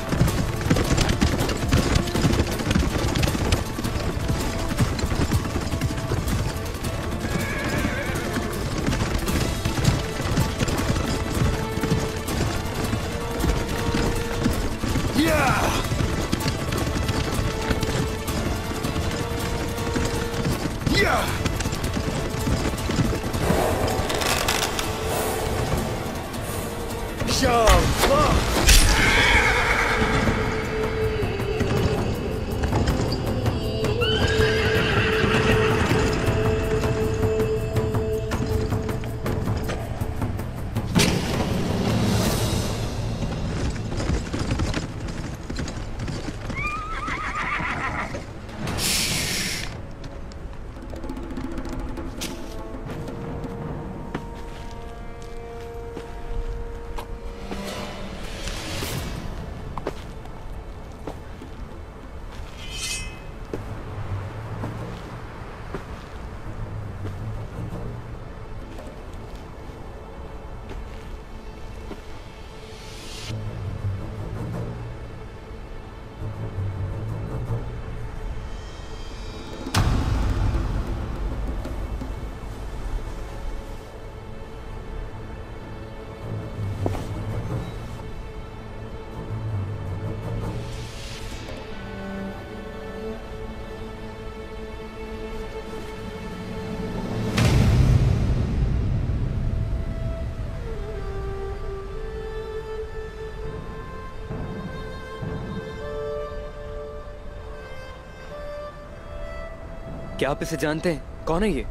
क्या आप इसे जानते हैं? कौन है ये?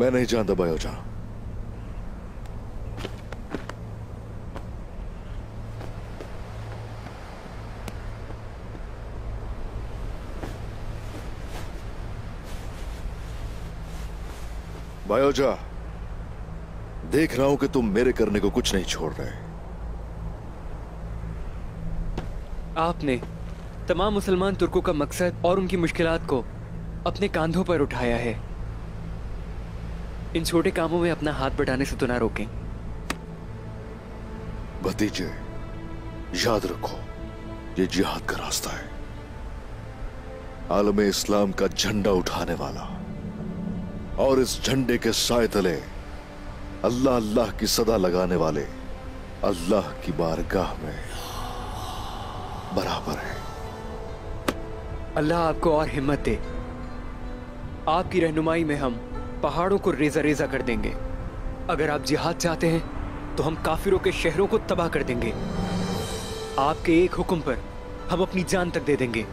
मैं नहीं जानता बायोजा। बायोजा, देख रहा हूं कि तुम मेरे करने को कुछ नहीं छोड़ रहे। आपने तमाम मुसलमान तुर्कों का मकसद और उनकी मुश्किलात को अपने कांधों पर उठाया है। इन छोटे कामों में अपना हाथ बटाने से तो ना रोकें। भतीजे, याद रखो, ये जिहाद का रास्ता है। आलम इस्लाम का झंडा उठाने वाला और इस झंडे के साए तले अल्लाह अल्लाह की सदा लगाने वाले अल्लाह की बारगाह में बराबर है। अल्लाह आपको और हिम्मत दे। आपकी रहनुमाई में हम पहाड़ों को रेजा रेजा कर देंगे। अगर आप जिहाद चाहते हैं तो हम काफिरों के शहरों को तबाह कर देंगे। आपके एक हुक्म पर हम अपनी जान तक दे देंगे।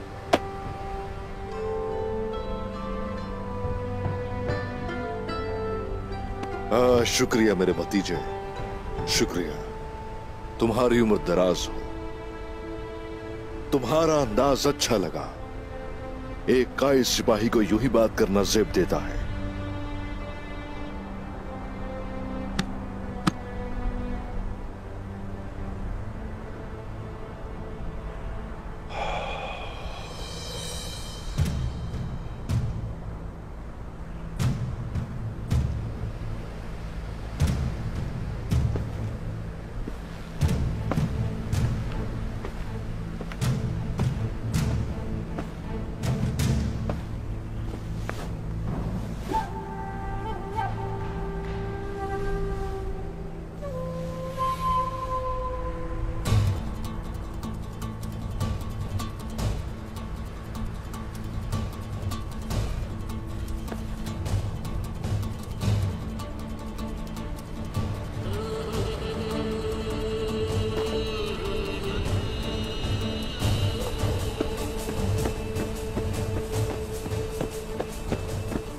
आ, शुक्रिया मेरे भतीजे, शुक्रिया। तुम्हारी उम्र दराज हो, तुम्हारा अंदाज अच्छा लगा। एक कायल सिपाही को यूं ही बात करना ज़ेब देता है।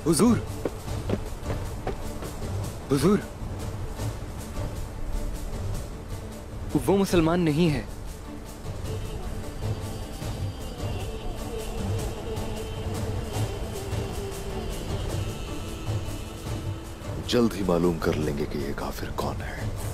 हुजूर, हुजूर, वो मुसलमान नहीं है। जल्द ही मालूम कर लेंगे कि ये काफिर कौन है।